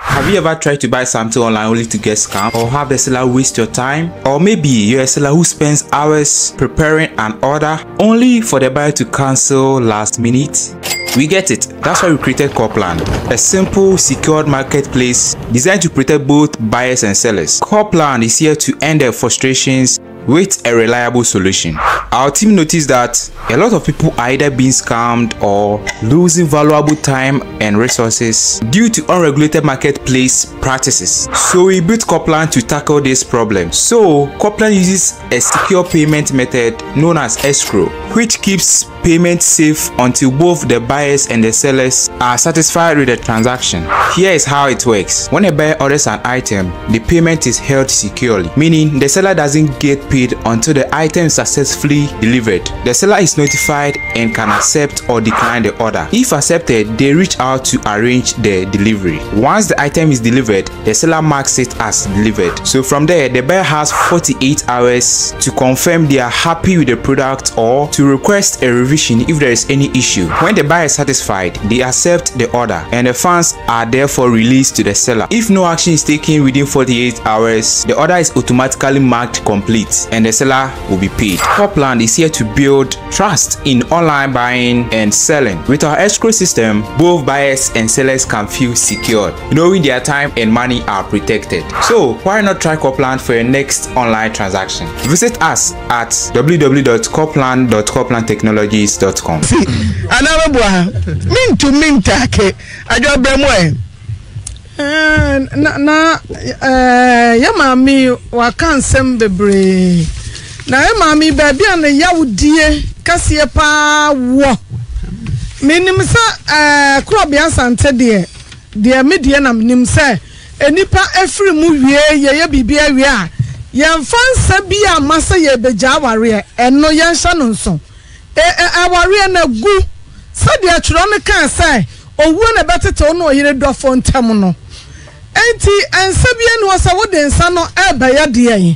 Have you ever tried to buy something online only to get scammed, or have the seller waste your time? Or maybe you're a seller who spends hours preparing an order only for the buyer to cancel last minute? We get it. That's why we created Copland, a simple, secured marketplace designed to protect both buyers and sellers. Copland is here to end their frustrations with a reliable solution. Our team noticed that a lot of people are either being scammed or losing valuable time and resources due to unregulated marketplace practices. So we built Copland to tackle this problem. So Copland uses a secure payment method known as escrow, which keeps payment safe until both the buyers and the sellers are satisfied with the transaction. Here is how it works. When a buyer orders an item, the payment is held securely, meaning the seller doesn't get paid until the item is successfully delivered. The seller is notified and can accept or decline the order. If accepted, they reach out to arrange the delivery. Once the item is delivered, the seller marks it as delivered. So from there, the buyer has 48 hours to confirm they are happy with the product or to request a revision if there is any issue. When the buyer is satisfied, they accept the order and the funds are therefore released to the seller. If no action is taken within 48 hours, the order is automatically marked complete. and the seller will be paid. Copland is here to build trust in online buying and selling. With our escrow system, both buyers and sellers can feel secured, knowing their time and money are protected. So why not try Copland for your next online transaction? Visit us at www.copland.coplandtechnologies.com. Ya mami wakan sembebre. Na ya mami baby ane ya udie kasi pa wo. Minimsa club ya sante de. De mi de na minimsa. Enipa every mu wie ye bibia wie. Ye fansa bia masa ye beja aware eno ye hye no nso. Aware na gu. Sade atro ne kan sai. Owu na betete ono oyire dofo ntem no. Enti ensebie ni wasa wode nsa no eba ya de yin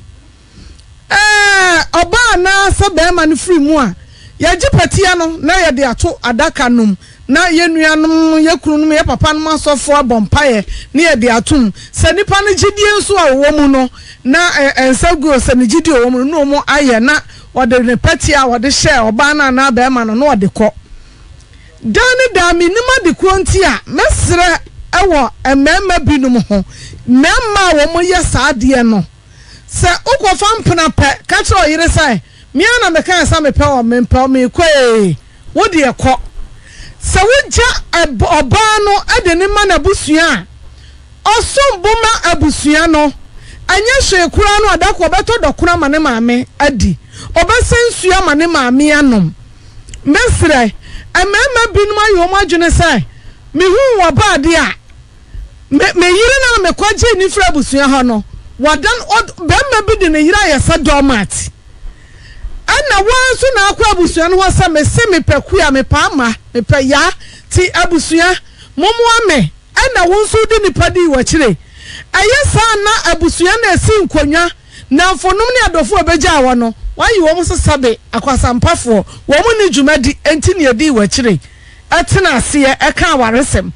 oba na se be ma no free mu a ye gipatia no na ye de ato adaka num na ye nuanom ye kununum ye papa num asofo abompa ye na ye de atum se nipa ne gidie nso a wo mu no na ensagu se ne gidie wo mu no mu aye na wode ne patia wode share oba na be ma no na wode ko dani dami nima de konti a mesre ewo emema binum ho mema wo mo yesa de no se ukofa mpena pe ka tro yire sai me na me kan sa me pe o me pe me kwe wo de ekọ se wonja oba no ade ne ma na busua osum buma abusua no anya hwekura no adakọ beto dokuna mane maame adi obesensua mane maame anom mesre emema binum ayo mo adwene sai me hu wo ba de a me yire na me kwaje ni frabusua ho no wadan be ma bi de ne yire ayesa dormat ana wansu na akwa abusua no wasa me se me pekua me pa ama me pa ya ti abusua momo ame ana wonsu de ni padi wa kire ayesa na abusua na esi nkonwa na mfonum ne adofo obeja awo no wayi wo mo sabe akwasampafo wo mo ni dwumadi enti ne edi wa kire atina ase eka waresem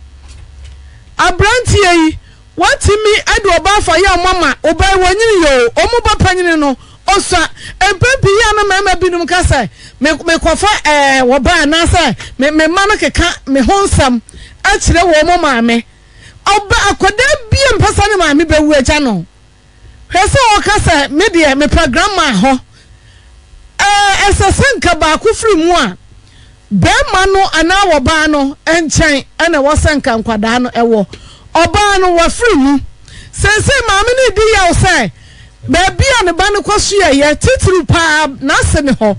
abrantie yi watimi ade oba fa ya mama oba wanyini yo omuba panyini no osa empepi ya na mama binum kasa me kofa oba na sa me mama keka me honsam akire wo mama me oba akoda biem pasa ne mama bewu acha no hwese o kasa me de me grandma ho esasenka ba ku firi mu a be manu ana woba no enchan ana wosanka nkwada no ewo oba no wa free mu sense maami ni di ya osai be bia ne ba ne kwasu ya titiri pa na se ne ho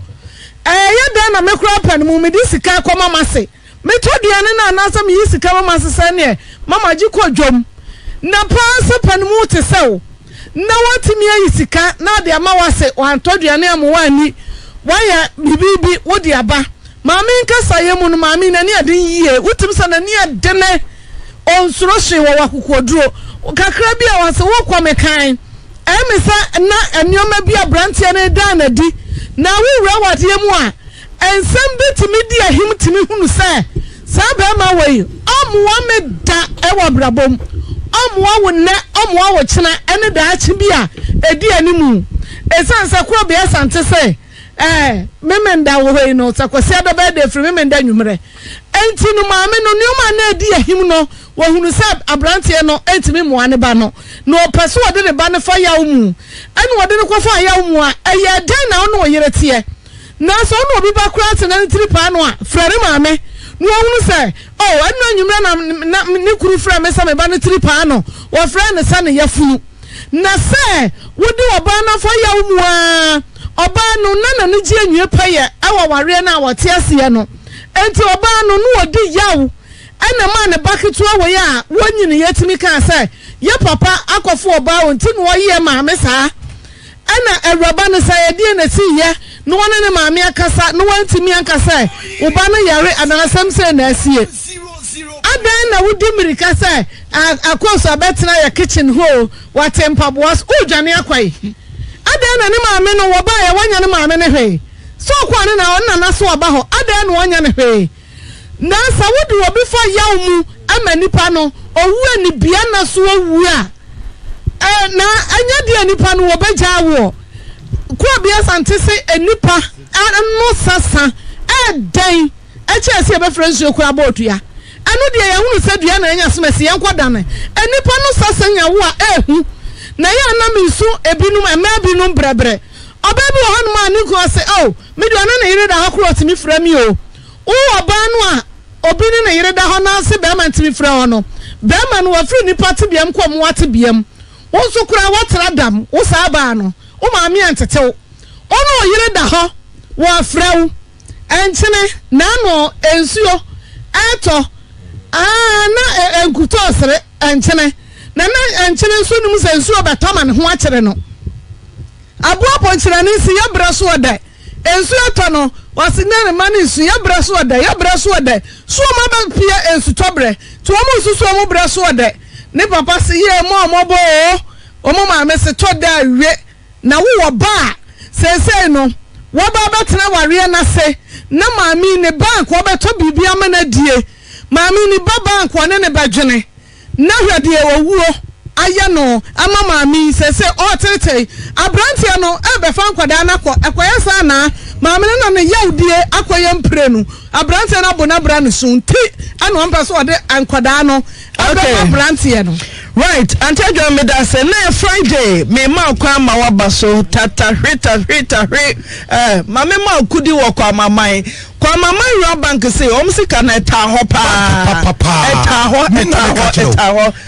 ya da na mekura pa ne mu me di sika koma mase me to dia ne na anasa me yi sika mama sesa ne mama ji ko dwom na pa se pa ne mu te sew na watimi yi sika na de ama wase wan to dia ne amu wani waya bibi wo di aba mami nkasa ye mu no mami na ni adin yie utim sa na ni adene onsoro hwe wa wakokoduro kakra bi a wase wo kwa mekan emisa na enioma bi abrantie na dan na di na wo wura wade mu a ensem bitimi di ahim timi hunu se sabe ma we omwa me da e wa brabom omwa wo na omwa wo kina ene da achi bi a edi animu esansa kro bi asante se memenda wo he no sakwase adoba de firi memenda nwumre enti no maame no nyoma na edi ahim no wo hunu sab abrantie no enti me moa ne ba no na opese wo de ne ba ne fa yawo mu ani wo de ne kwafa yawo mu a eye den na no yere tie na so no obi ba kura te na ntiri pa no a frere maame no hunu se oh ani nwumre na ne kuru frere me sa me ba ne tiri pa no wo frere ne sa ne yafunu na se wo de wo ba na fa yawo mu a oba no nana no gye anwie paye awaware na wote ase no enti oba no no odi yawo ana ma ne baketo awoye a wonyini yetimi kan sai ye papa akofo oba won ti no ye maame saa ana awraba no sai die na si ye no wona ne maame akasa no wantimi ankasa oba no yare anasem sai na asie adan na wudi mirika sai akoso abetena ye kitchen ho watempa boas udwane akwai adan na ne maame no wo ba ya wanya ne maame ne hwe so kwane na on nana so aba ho adan no wanya ne hwe na sa wodi wo bi fa yaw mu ama nipa no owu ani bia na so owu a na anya dia nipa no wo ba gya wo Kwabia Santisi enipa no sasa eden eche se be friends yo kwa botu ya anu de ya hunu se dua na nya so mesi yan kwada na enipa no sasa nyawo a ehu na ya na minsu ebinum ema binum brebre obebi wo hanu ma ni ko se oh me do na yire da hakro timi fra mi o wo ba no a obini na yire da ho na se be ma timi fra ho no be ma no wa fri ni pati biam kwa mo wate biam wo so kura watra dam wo sa ba no o ma mi antetew ono yire da ho wa fraw enchine na no ensuo eto na enkuto osere enchine na enchine so num se ensuo beto ma ne ho akere no abua ponchira ni si ya braso oda ensuo to no wasina ne ma ni si ya braso oda so ma ba pia ensu tobre to mo susu mo braso oda ne papa se ye mo mo bo o mo ma me se to da wie na wo ba sesei no wo ba betena ware na se na maami ne bank wo beto bibia ma na die maami ni ba bank wo ne badwene na hwede e wowuo aya no ama maami sese o tete abrantia no e be fa nkwada na ko ekoye sa na maami na ne yawdie akoye mpre nu abrantia na bo na bra ne sunti ana won paso ode ankwada no aba abrantia no right antia John me that say na Friday me ma kwa ma wabaso tata hita ma me ma kudi wo kwa mamai rob bank say o msika na eta ho pa eta ho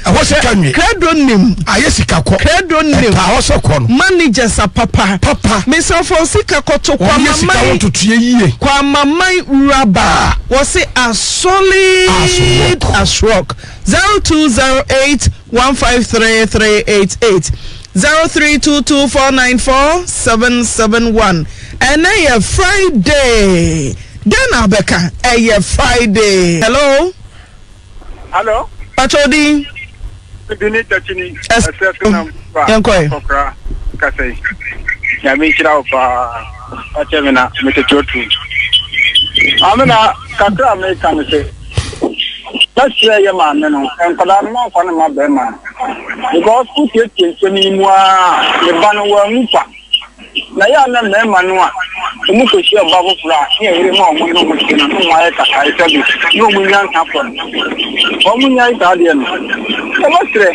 aho sika nwi credo nim aye sika ko credo nim aho soko no manager sa papa me so for sika ko to kwa mamai raba wo say a solid as rock 0208153388 0322494771 and a Friday Ghana Becca a Friday hello Patodi Bini Tachini Assetunam Yankoi Okra Kasei Yamichira Opa Achemina Metachotu Amina Katra American say that's where your man, you know, and Kalama for my Berman. Because two kids to me, the Banua Mufa. Nayana Manua, the Mukushi of Babu Flash, here, you know, we know what's going on. I tell you, no million happen. Omunia Italian. Come on, say,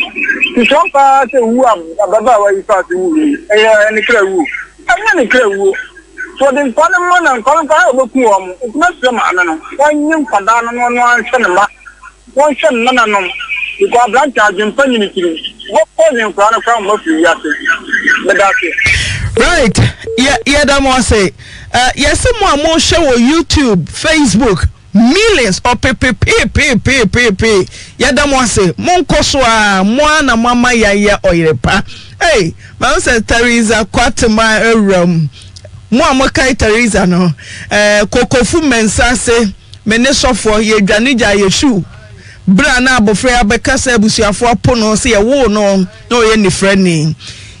you can't pass a woman, Baba, where you pass the woman, and a clear woo. I'm not a clear woo. So the Panaman and Columba look warm, it's not the man. One young Padana, one cinema. One son, none of them. You got black charge in penalty. What poison crown from what you have to right. Yeah, that must say. Yes, someone more show on YouTube, Facebook, millions of pay. Yeah, that must say. Monkoswa, Moana, Mama, Yaya, or Yepa. Hey, my son Teresa, Quatima, Moama Kai Teresa, no. Kokofu Mensa say, Menesha for ye, Janija, Yeshu. Brana bofre abekasa abusuafo pono se ye wo no no ye ni friendin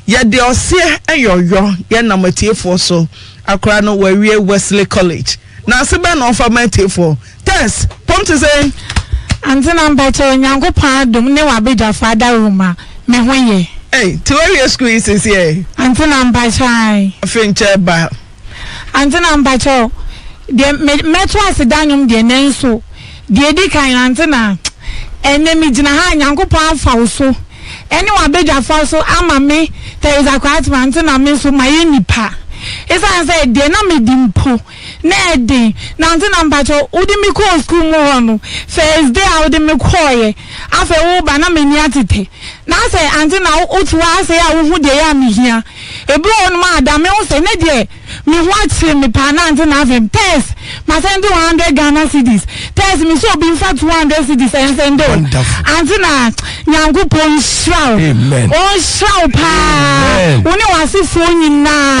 ye de ose eyoyo ye na matiefo so akra no wawie Wesley College na se be no fa matiefo test pom to say antina mbato nyankopa dum ne wa beja father roma me ho ye eh to where school is here antina mbato finche ba antina mbato de metro asidanum de nenso de di kan antina enemi jina ha nyankopon fawso eni wa beja fawso ama me there is a quiet man na me so my nipa isa say de na me dimpo na edi na antina mbacho udi mi ko school mo hono first day I udi mi ko ye afa wo ba na me ni atete na say antina otu wa say a wo hu de ya me hia ebro on ma da me wo say na de me watch me pa na antina vem test ma send 100 Ghana cedis test me so be in fact 200 cedis and send on antina nyangu pon shraw on shraw pa woni wasifo nyina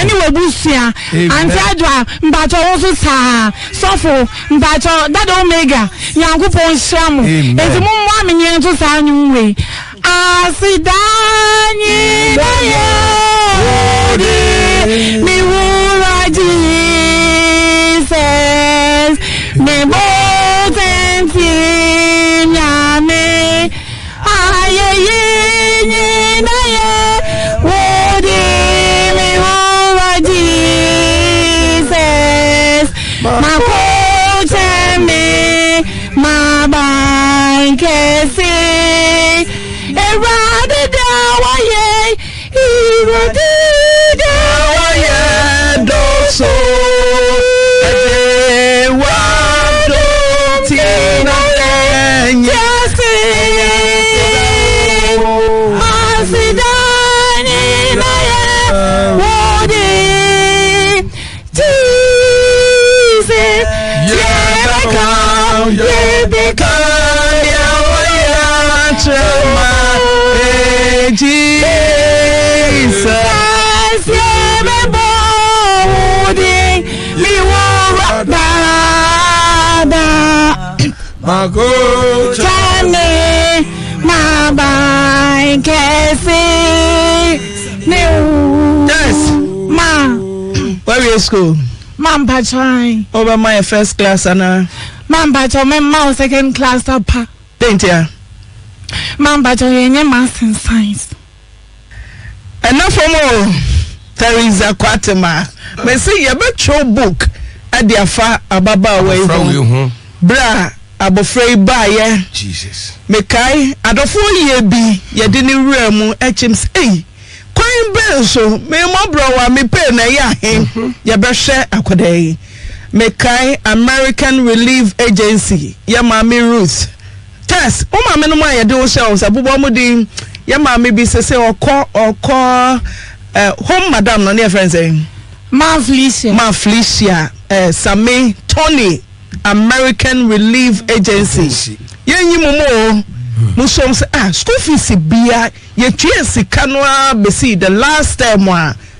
anyway busia antia dwa mbacho wonso sa sofo mbacho dada omega nyangu pon shramu ezi mummo amenye nso sa anwwe asidanyi dayo mi wura Jesus me bozenzi nyame ayeye nyi dayo wodi mi Where we school? Mamba try. Over my first class, Anna. Mamba try. My second class, Papa. Didn't ya? Mamba try. Any math and science. Enough for more. Teresa Quatema. Me say you bet your book. At the afar ababa way from Bra. Abofrey ba ye. Jesus. Mekai adofo ye bi ye de ne wura mu echims eh. Kwan be so me mo bro wa me pe na ye ahen. Ye be hwe akodai. Mekai American Relief Agency. Ye ma me Ruth. Test. O ma me no ma ye de wo hwe o se bobo mu din. Ye ma me bi sese okọ home madam no ne friends eh. Ma Felicia Sami Tony American Relief Agency. Yenyi mumo musom say ah school fees bia ye tue sika no abesi the last time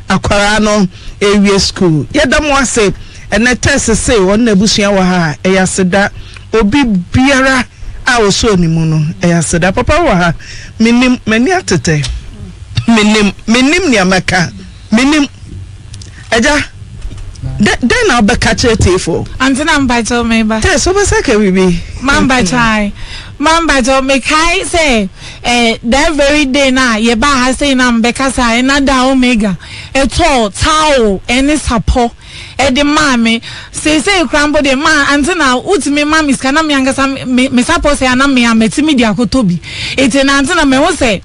akwara no ewie school. Ye da mo ase ene test say won na busua wa ha e ya seda obi biara a wo so ni mu no e ya seda papa wa ha minim mani atete minim ni amaka minim eja then I'll be catch it for. Until I'm by told me, but yes, over second we be. Mamba try. Mamba told me, Kai say, that very day now, ye ba has say, Nambekasa, another omega, a tall, towel, and a support. The mammy say, crumble the man, until now, what's me, mammy's canam younger, me suppose, and I'm me, I'm a timida cotobi. It's an answer, me will say.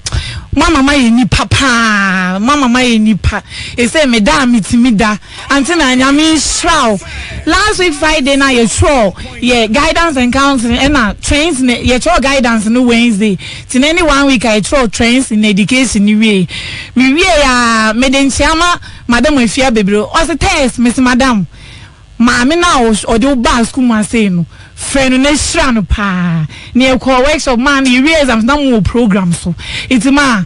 Mama mai ni papa mama mai ni pa e say me da mitimi da anti na nyame shraw last week Friday na you show yeah guidance and counseling and na trains you show guidance no Wednesday tin any 1 week I show trains in education ni we me ya me den chiama madam afia bebro o say test miss madam maame na o de ba school ma say no friend na shira no pa na e call workshop man you realize am na mo program so it's ma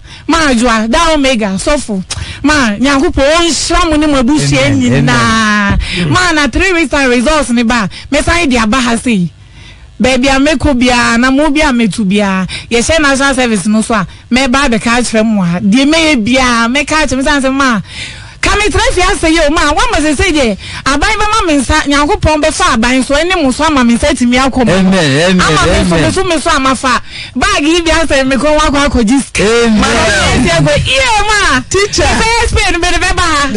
joa da omega so for ma nyankopo on shira mo ni mo busie nyi na ma na 3 weeks and results ni ba me say dia ba ha say baby ameko bia na mo bia metu bia ye share national service no so a me ba be catch from wa die me bia me catch me say ma Kami trefi ase yo ma wa ma se se de aban ba ma mensa nyankopon be fa aban so ene mo so ama mensa timi akoma amen amen so me so ama fa bag yi bi ase me kon wa kwa kojisk amen ma ye ma teacher first period me be ba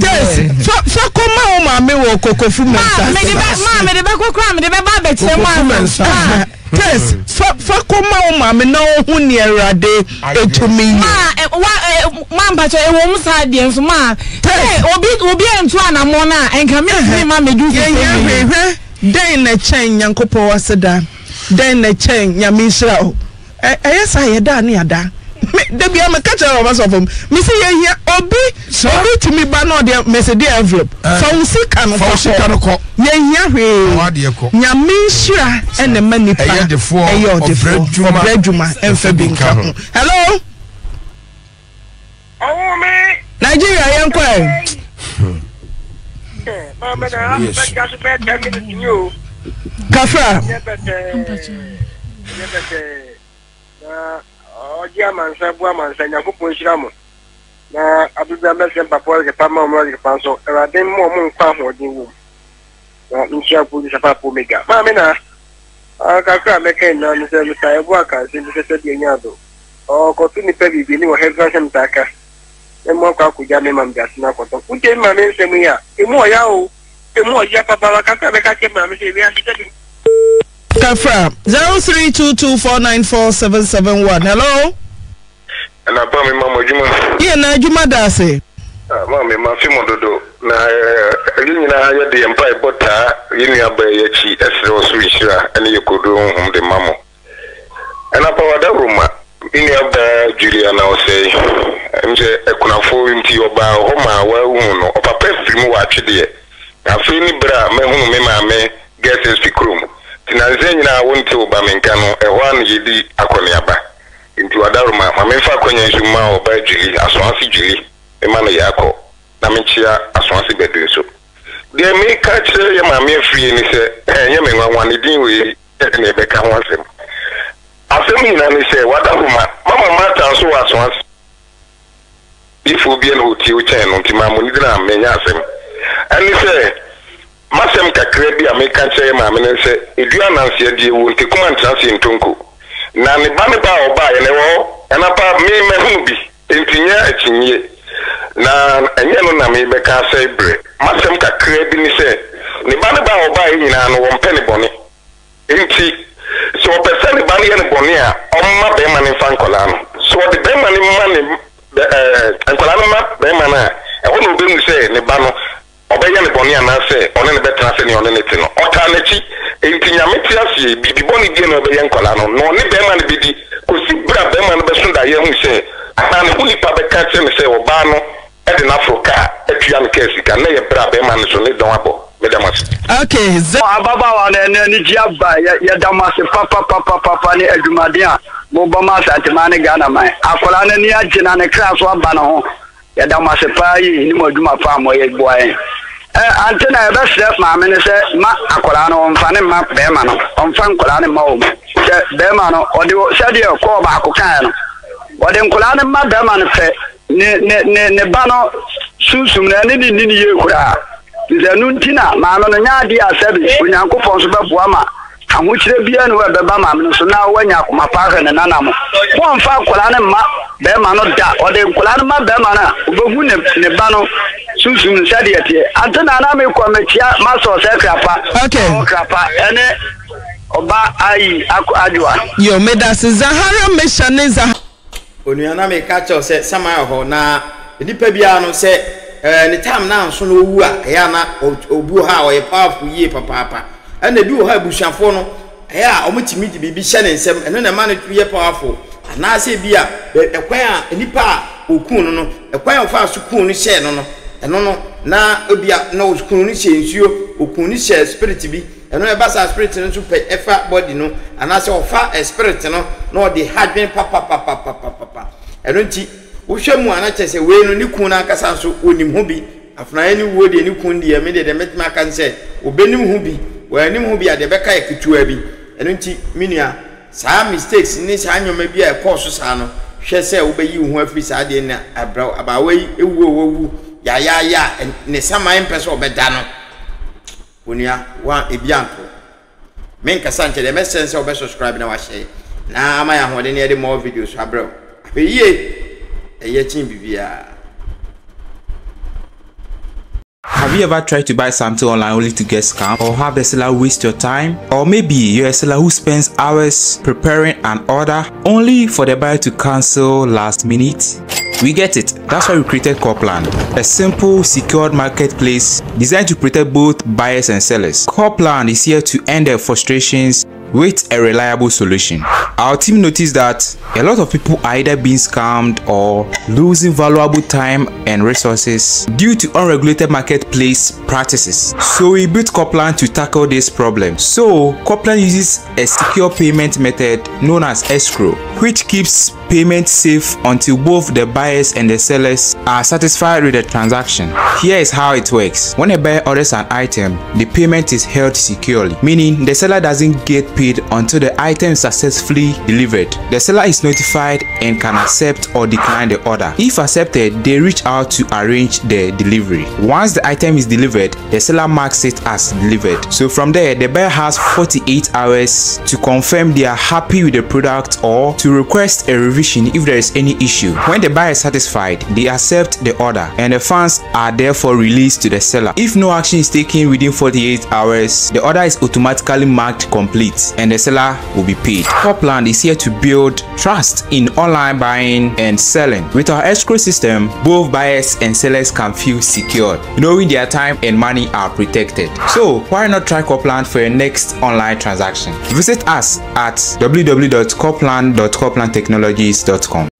yes so koma o ma me wo kokofu mensa ma me de ba kokra me de ba be chema mensa yes fa koma o ma me na ohu ne erade etumi ma mba cho ewo musa de nso ma obi entu ana mo na enka me ma medu fe den na chen nyankopo waseda den na chen nyamishira o eyesa ye da ne ada de bia me ka cha o maso fom me se ye hia obi timi ba na de me se de envelope so usika no ko ye hia hwe nyamishira ene manipa eye de for breadjuma enfa binka hello Nigeria, young boy. Mama, I'm just better than you. Kafra. Oh, German, Sabuaman, Sanyaku, now, I do the best and papa, the Pamma, the Panso, and I didn't more farm or the womb. In Shabu, the Papa Mega. Mamma, I can't make a non service. I work as in the city Yado. Oh, continue, baby, being or have some taka. Moka could jam him and just knock on. Who gave my name to me? A more yaw, a more yapapa, Mammy, we are Kafra 0322494771. Hello. And I bought me Mama Juma. Yeah, now Juma Dase. Mama, my film dodo. Now, you know, I had the empire butter. You know, by Yachi as well switch and you could do home the mamma. And I power that room. In the Julia now say, I could afford him to your bow home. I will papa free more actually. I feel me bra, me home, me mamma, get his sick room. Tinazena won't to Bamincano, a one yedi Akoniaba. Into Adaruma, Mamifa Konya Zuma or by Julie, Aswansi Julie, Emmanuel Yako, Namichia, Aswansi Bedinso. They may catch your mammy free and say, hey, Yamma, one eating with Nebeka wants him. After me, Nanny say, what a woman, Mamma Marta, so as once. If we be an hotel channel, Timamunidra may ask him. And he said, Masem Kakrebi, I may catch your mammy and say, if you announce you will take command in Tunku. Na ni ba o ba ele wo na pa mi mehu bi ntinya atinye na enye no na me be ka sai bre masem kakra bi ni se ni ba o ba nyina no won pene boni nti so person ni ba ni ene boni a o ma be ma ni fankola no so the be ma ni ankola no ma be ma na e wo no be ni se ni ba no o be ye ni boni a na se one ni be tra se ni one ni ti no o ta lechi Intinyameti asi bibiboni die no be yenkola no no ni be ma ni bidi ko si bra be ma no be sunda ye hu se ana ni huli pa be ka che me se o ba no e de na afroka e tua me kesi ka na ye bra be ma ni so le don abo me da mas okay ababa wa na ni ji aba ye da mas papa ni adumade a mo ba ma sa tema ni Ghana man akola na ni agina ne kra so aba no ho ye da mas pa yi ni mo aduma fa mo ye gbo ayi Antenna, best left my minister, Matt Acolano, and Fanny Map Bermano, on Fancolano Mom, Bermano, or the Sadio Corba Cocan, or the Colano Map Berman, Nebano, Susum, and Nini Yukura. The Nuntina, Manon and Yadia Sabi, when Uncle Fonsuba Buama, and which they be and where the Bama, so now when Yakuma Park and Anamo. One Fancolano Map Bermano, or the Colano Map Bermana, who Nebano. Susan said it here. Antonana may come at Master Crapa, okay, Crapa, and Oba Ai Aquadua. Your medas is Zahara Mission is a. When you may catch us at Samaho now, the Pebiano said, and the time now, so no, Yana or Buha or a powerful ye, Papa, and they do have Bushafono. Yeah, I want to meet the Bishan and seven, and then a man to be powerful. And I say, Bia, a choir, any pa, Ukuno, a choir of us to Kun is said on. No, na obia na okunu che nsuo okunu che spirit bi eno e ba sa spirit no pe efa body no ana se ofa spirit no na de hadwen papa eno nti wo hwemu ana che se we no ni kun na akasa so onim ho bi afna ani wo de ni kun de me de metima kan se obenim ho bi wo anim ho bi ade be kai kitua bi eno nti minua sa mistakes ni sa nyoma bi a course sa no hwe se wo be yi ho afi sa de na abraw abawai ewu ya and ne sama impeso obedano unia wa ebianko menka sanche de messense obe subscribe na wa share na ama ya hode ne de more videos abro afiye eye chin bibia. Have you ever tried to buy something online only to get scammed, or have the seller waste your time? Or maybe you're a seller who spends hours preparing an order only for the buyer to cancel last minute? We get it. That's why we created Copland, a simple, secured marketplace designed to protect both buyers and sellers. Copland is here to end their frustrations with a reliable solution. Our team noticed that a lot of people are either being scammed or losing valuable time and resources due to unregulated marketplace practices. So we built Copland to tackle this problem. So Copland uses a secure payment method known as escrow, which keeps payment safe until both the buyers and the sellers are satisfied with the transaction. Here is how it works. When a buyer orders an item, the payment is held securely, meaning the seller doesn't get paid until the item is successfully delivered. The seller is notified and can accept or decline the order. If accepted, they reach out to arrange the delivery. Once the item is delivered, the seller marks it as delivered. So from there, the buyer has 48 hours to confirm they are happy with the product or to request a revision if there is any issue. When the buyer is satisfied, they accept the order and the funds are therefore released to the seller. If no action is taken within 48 hours, the order is automatically marked complete. and the seller will be paid. Copland is here to build trust in online buying and selling. With our escrow system, both buyers and sellers can feel secured, knowing their time and money are protected. So why not try Copland for your next online transaction? Visit us at www.copland.coplandtechnologies.com.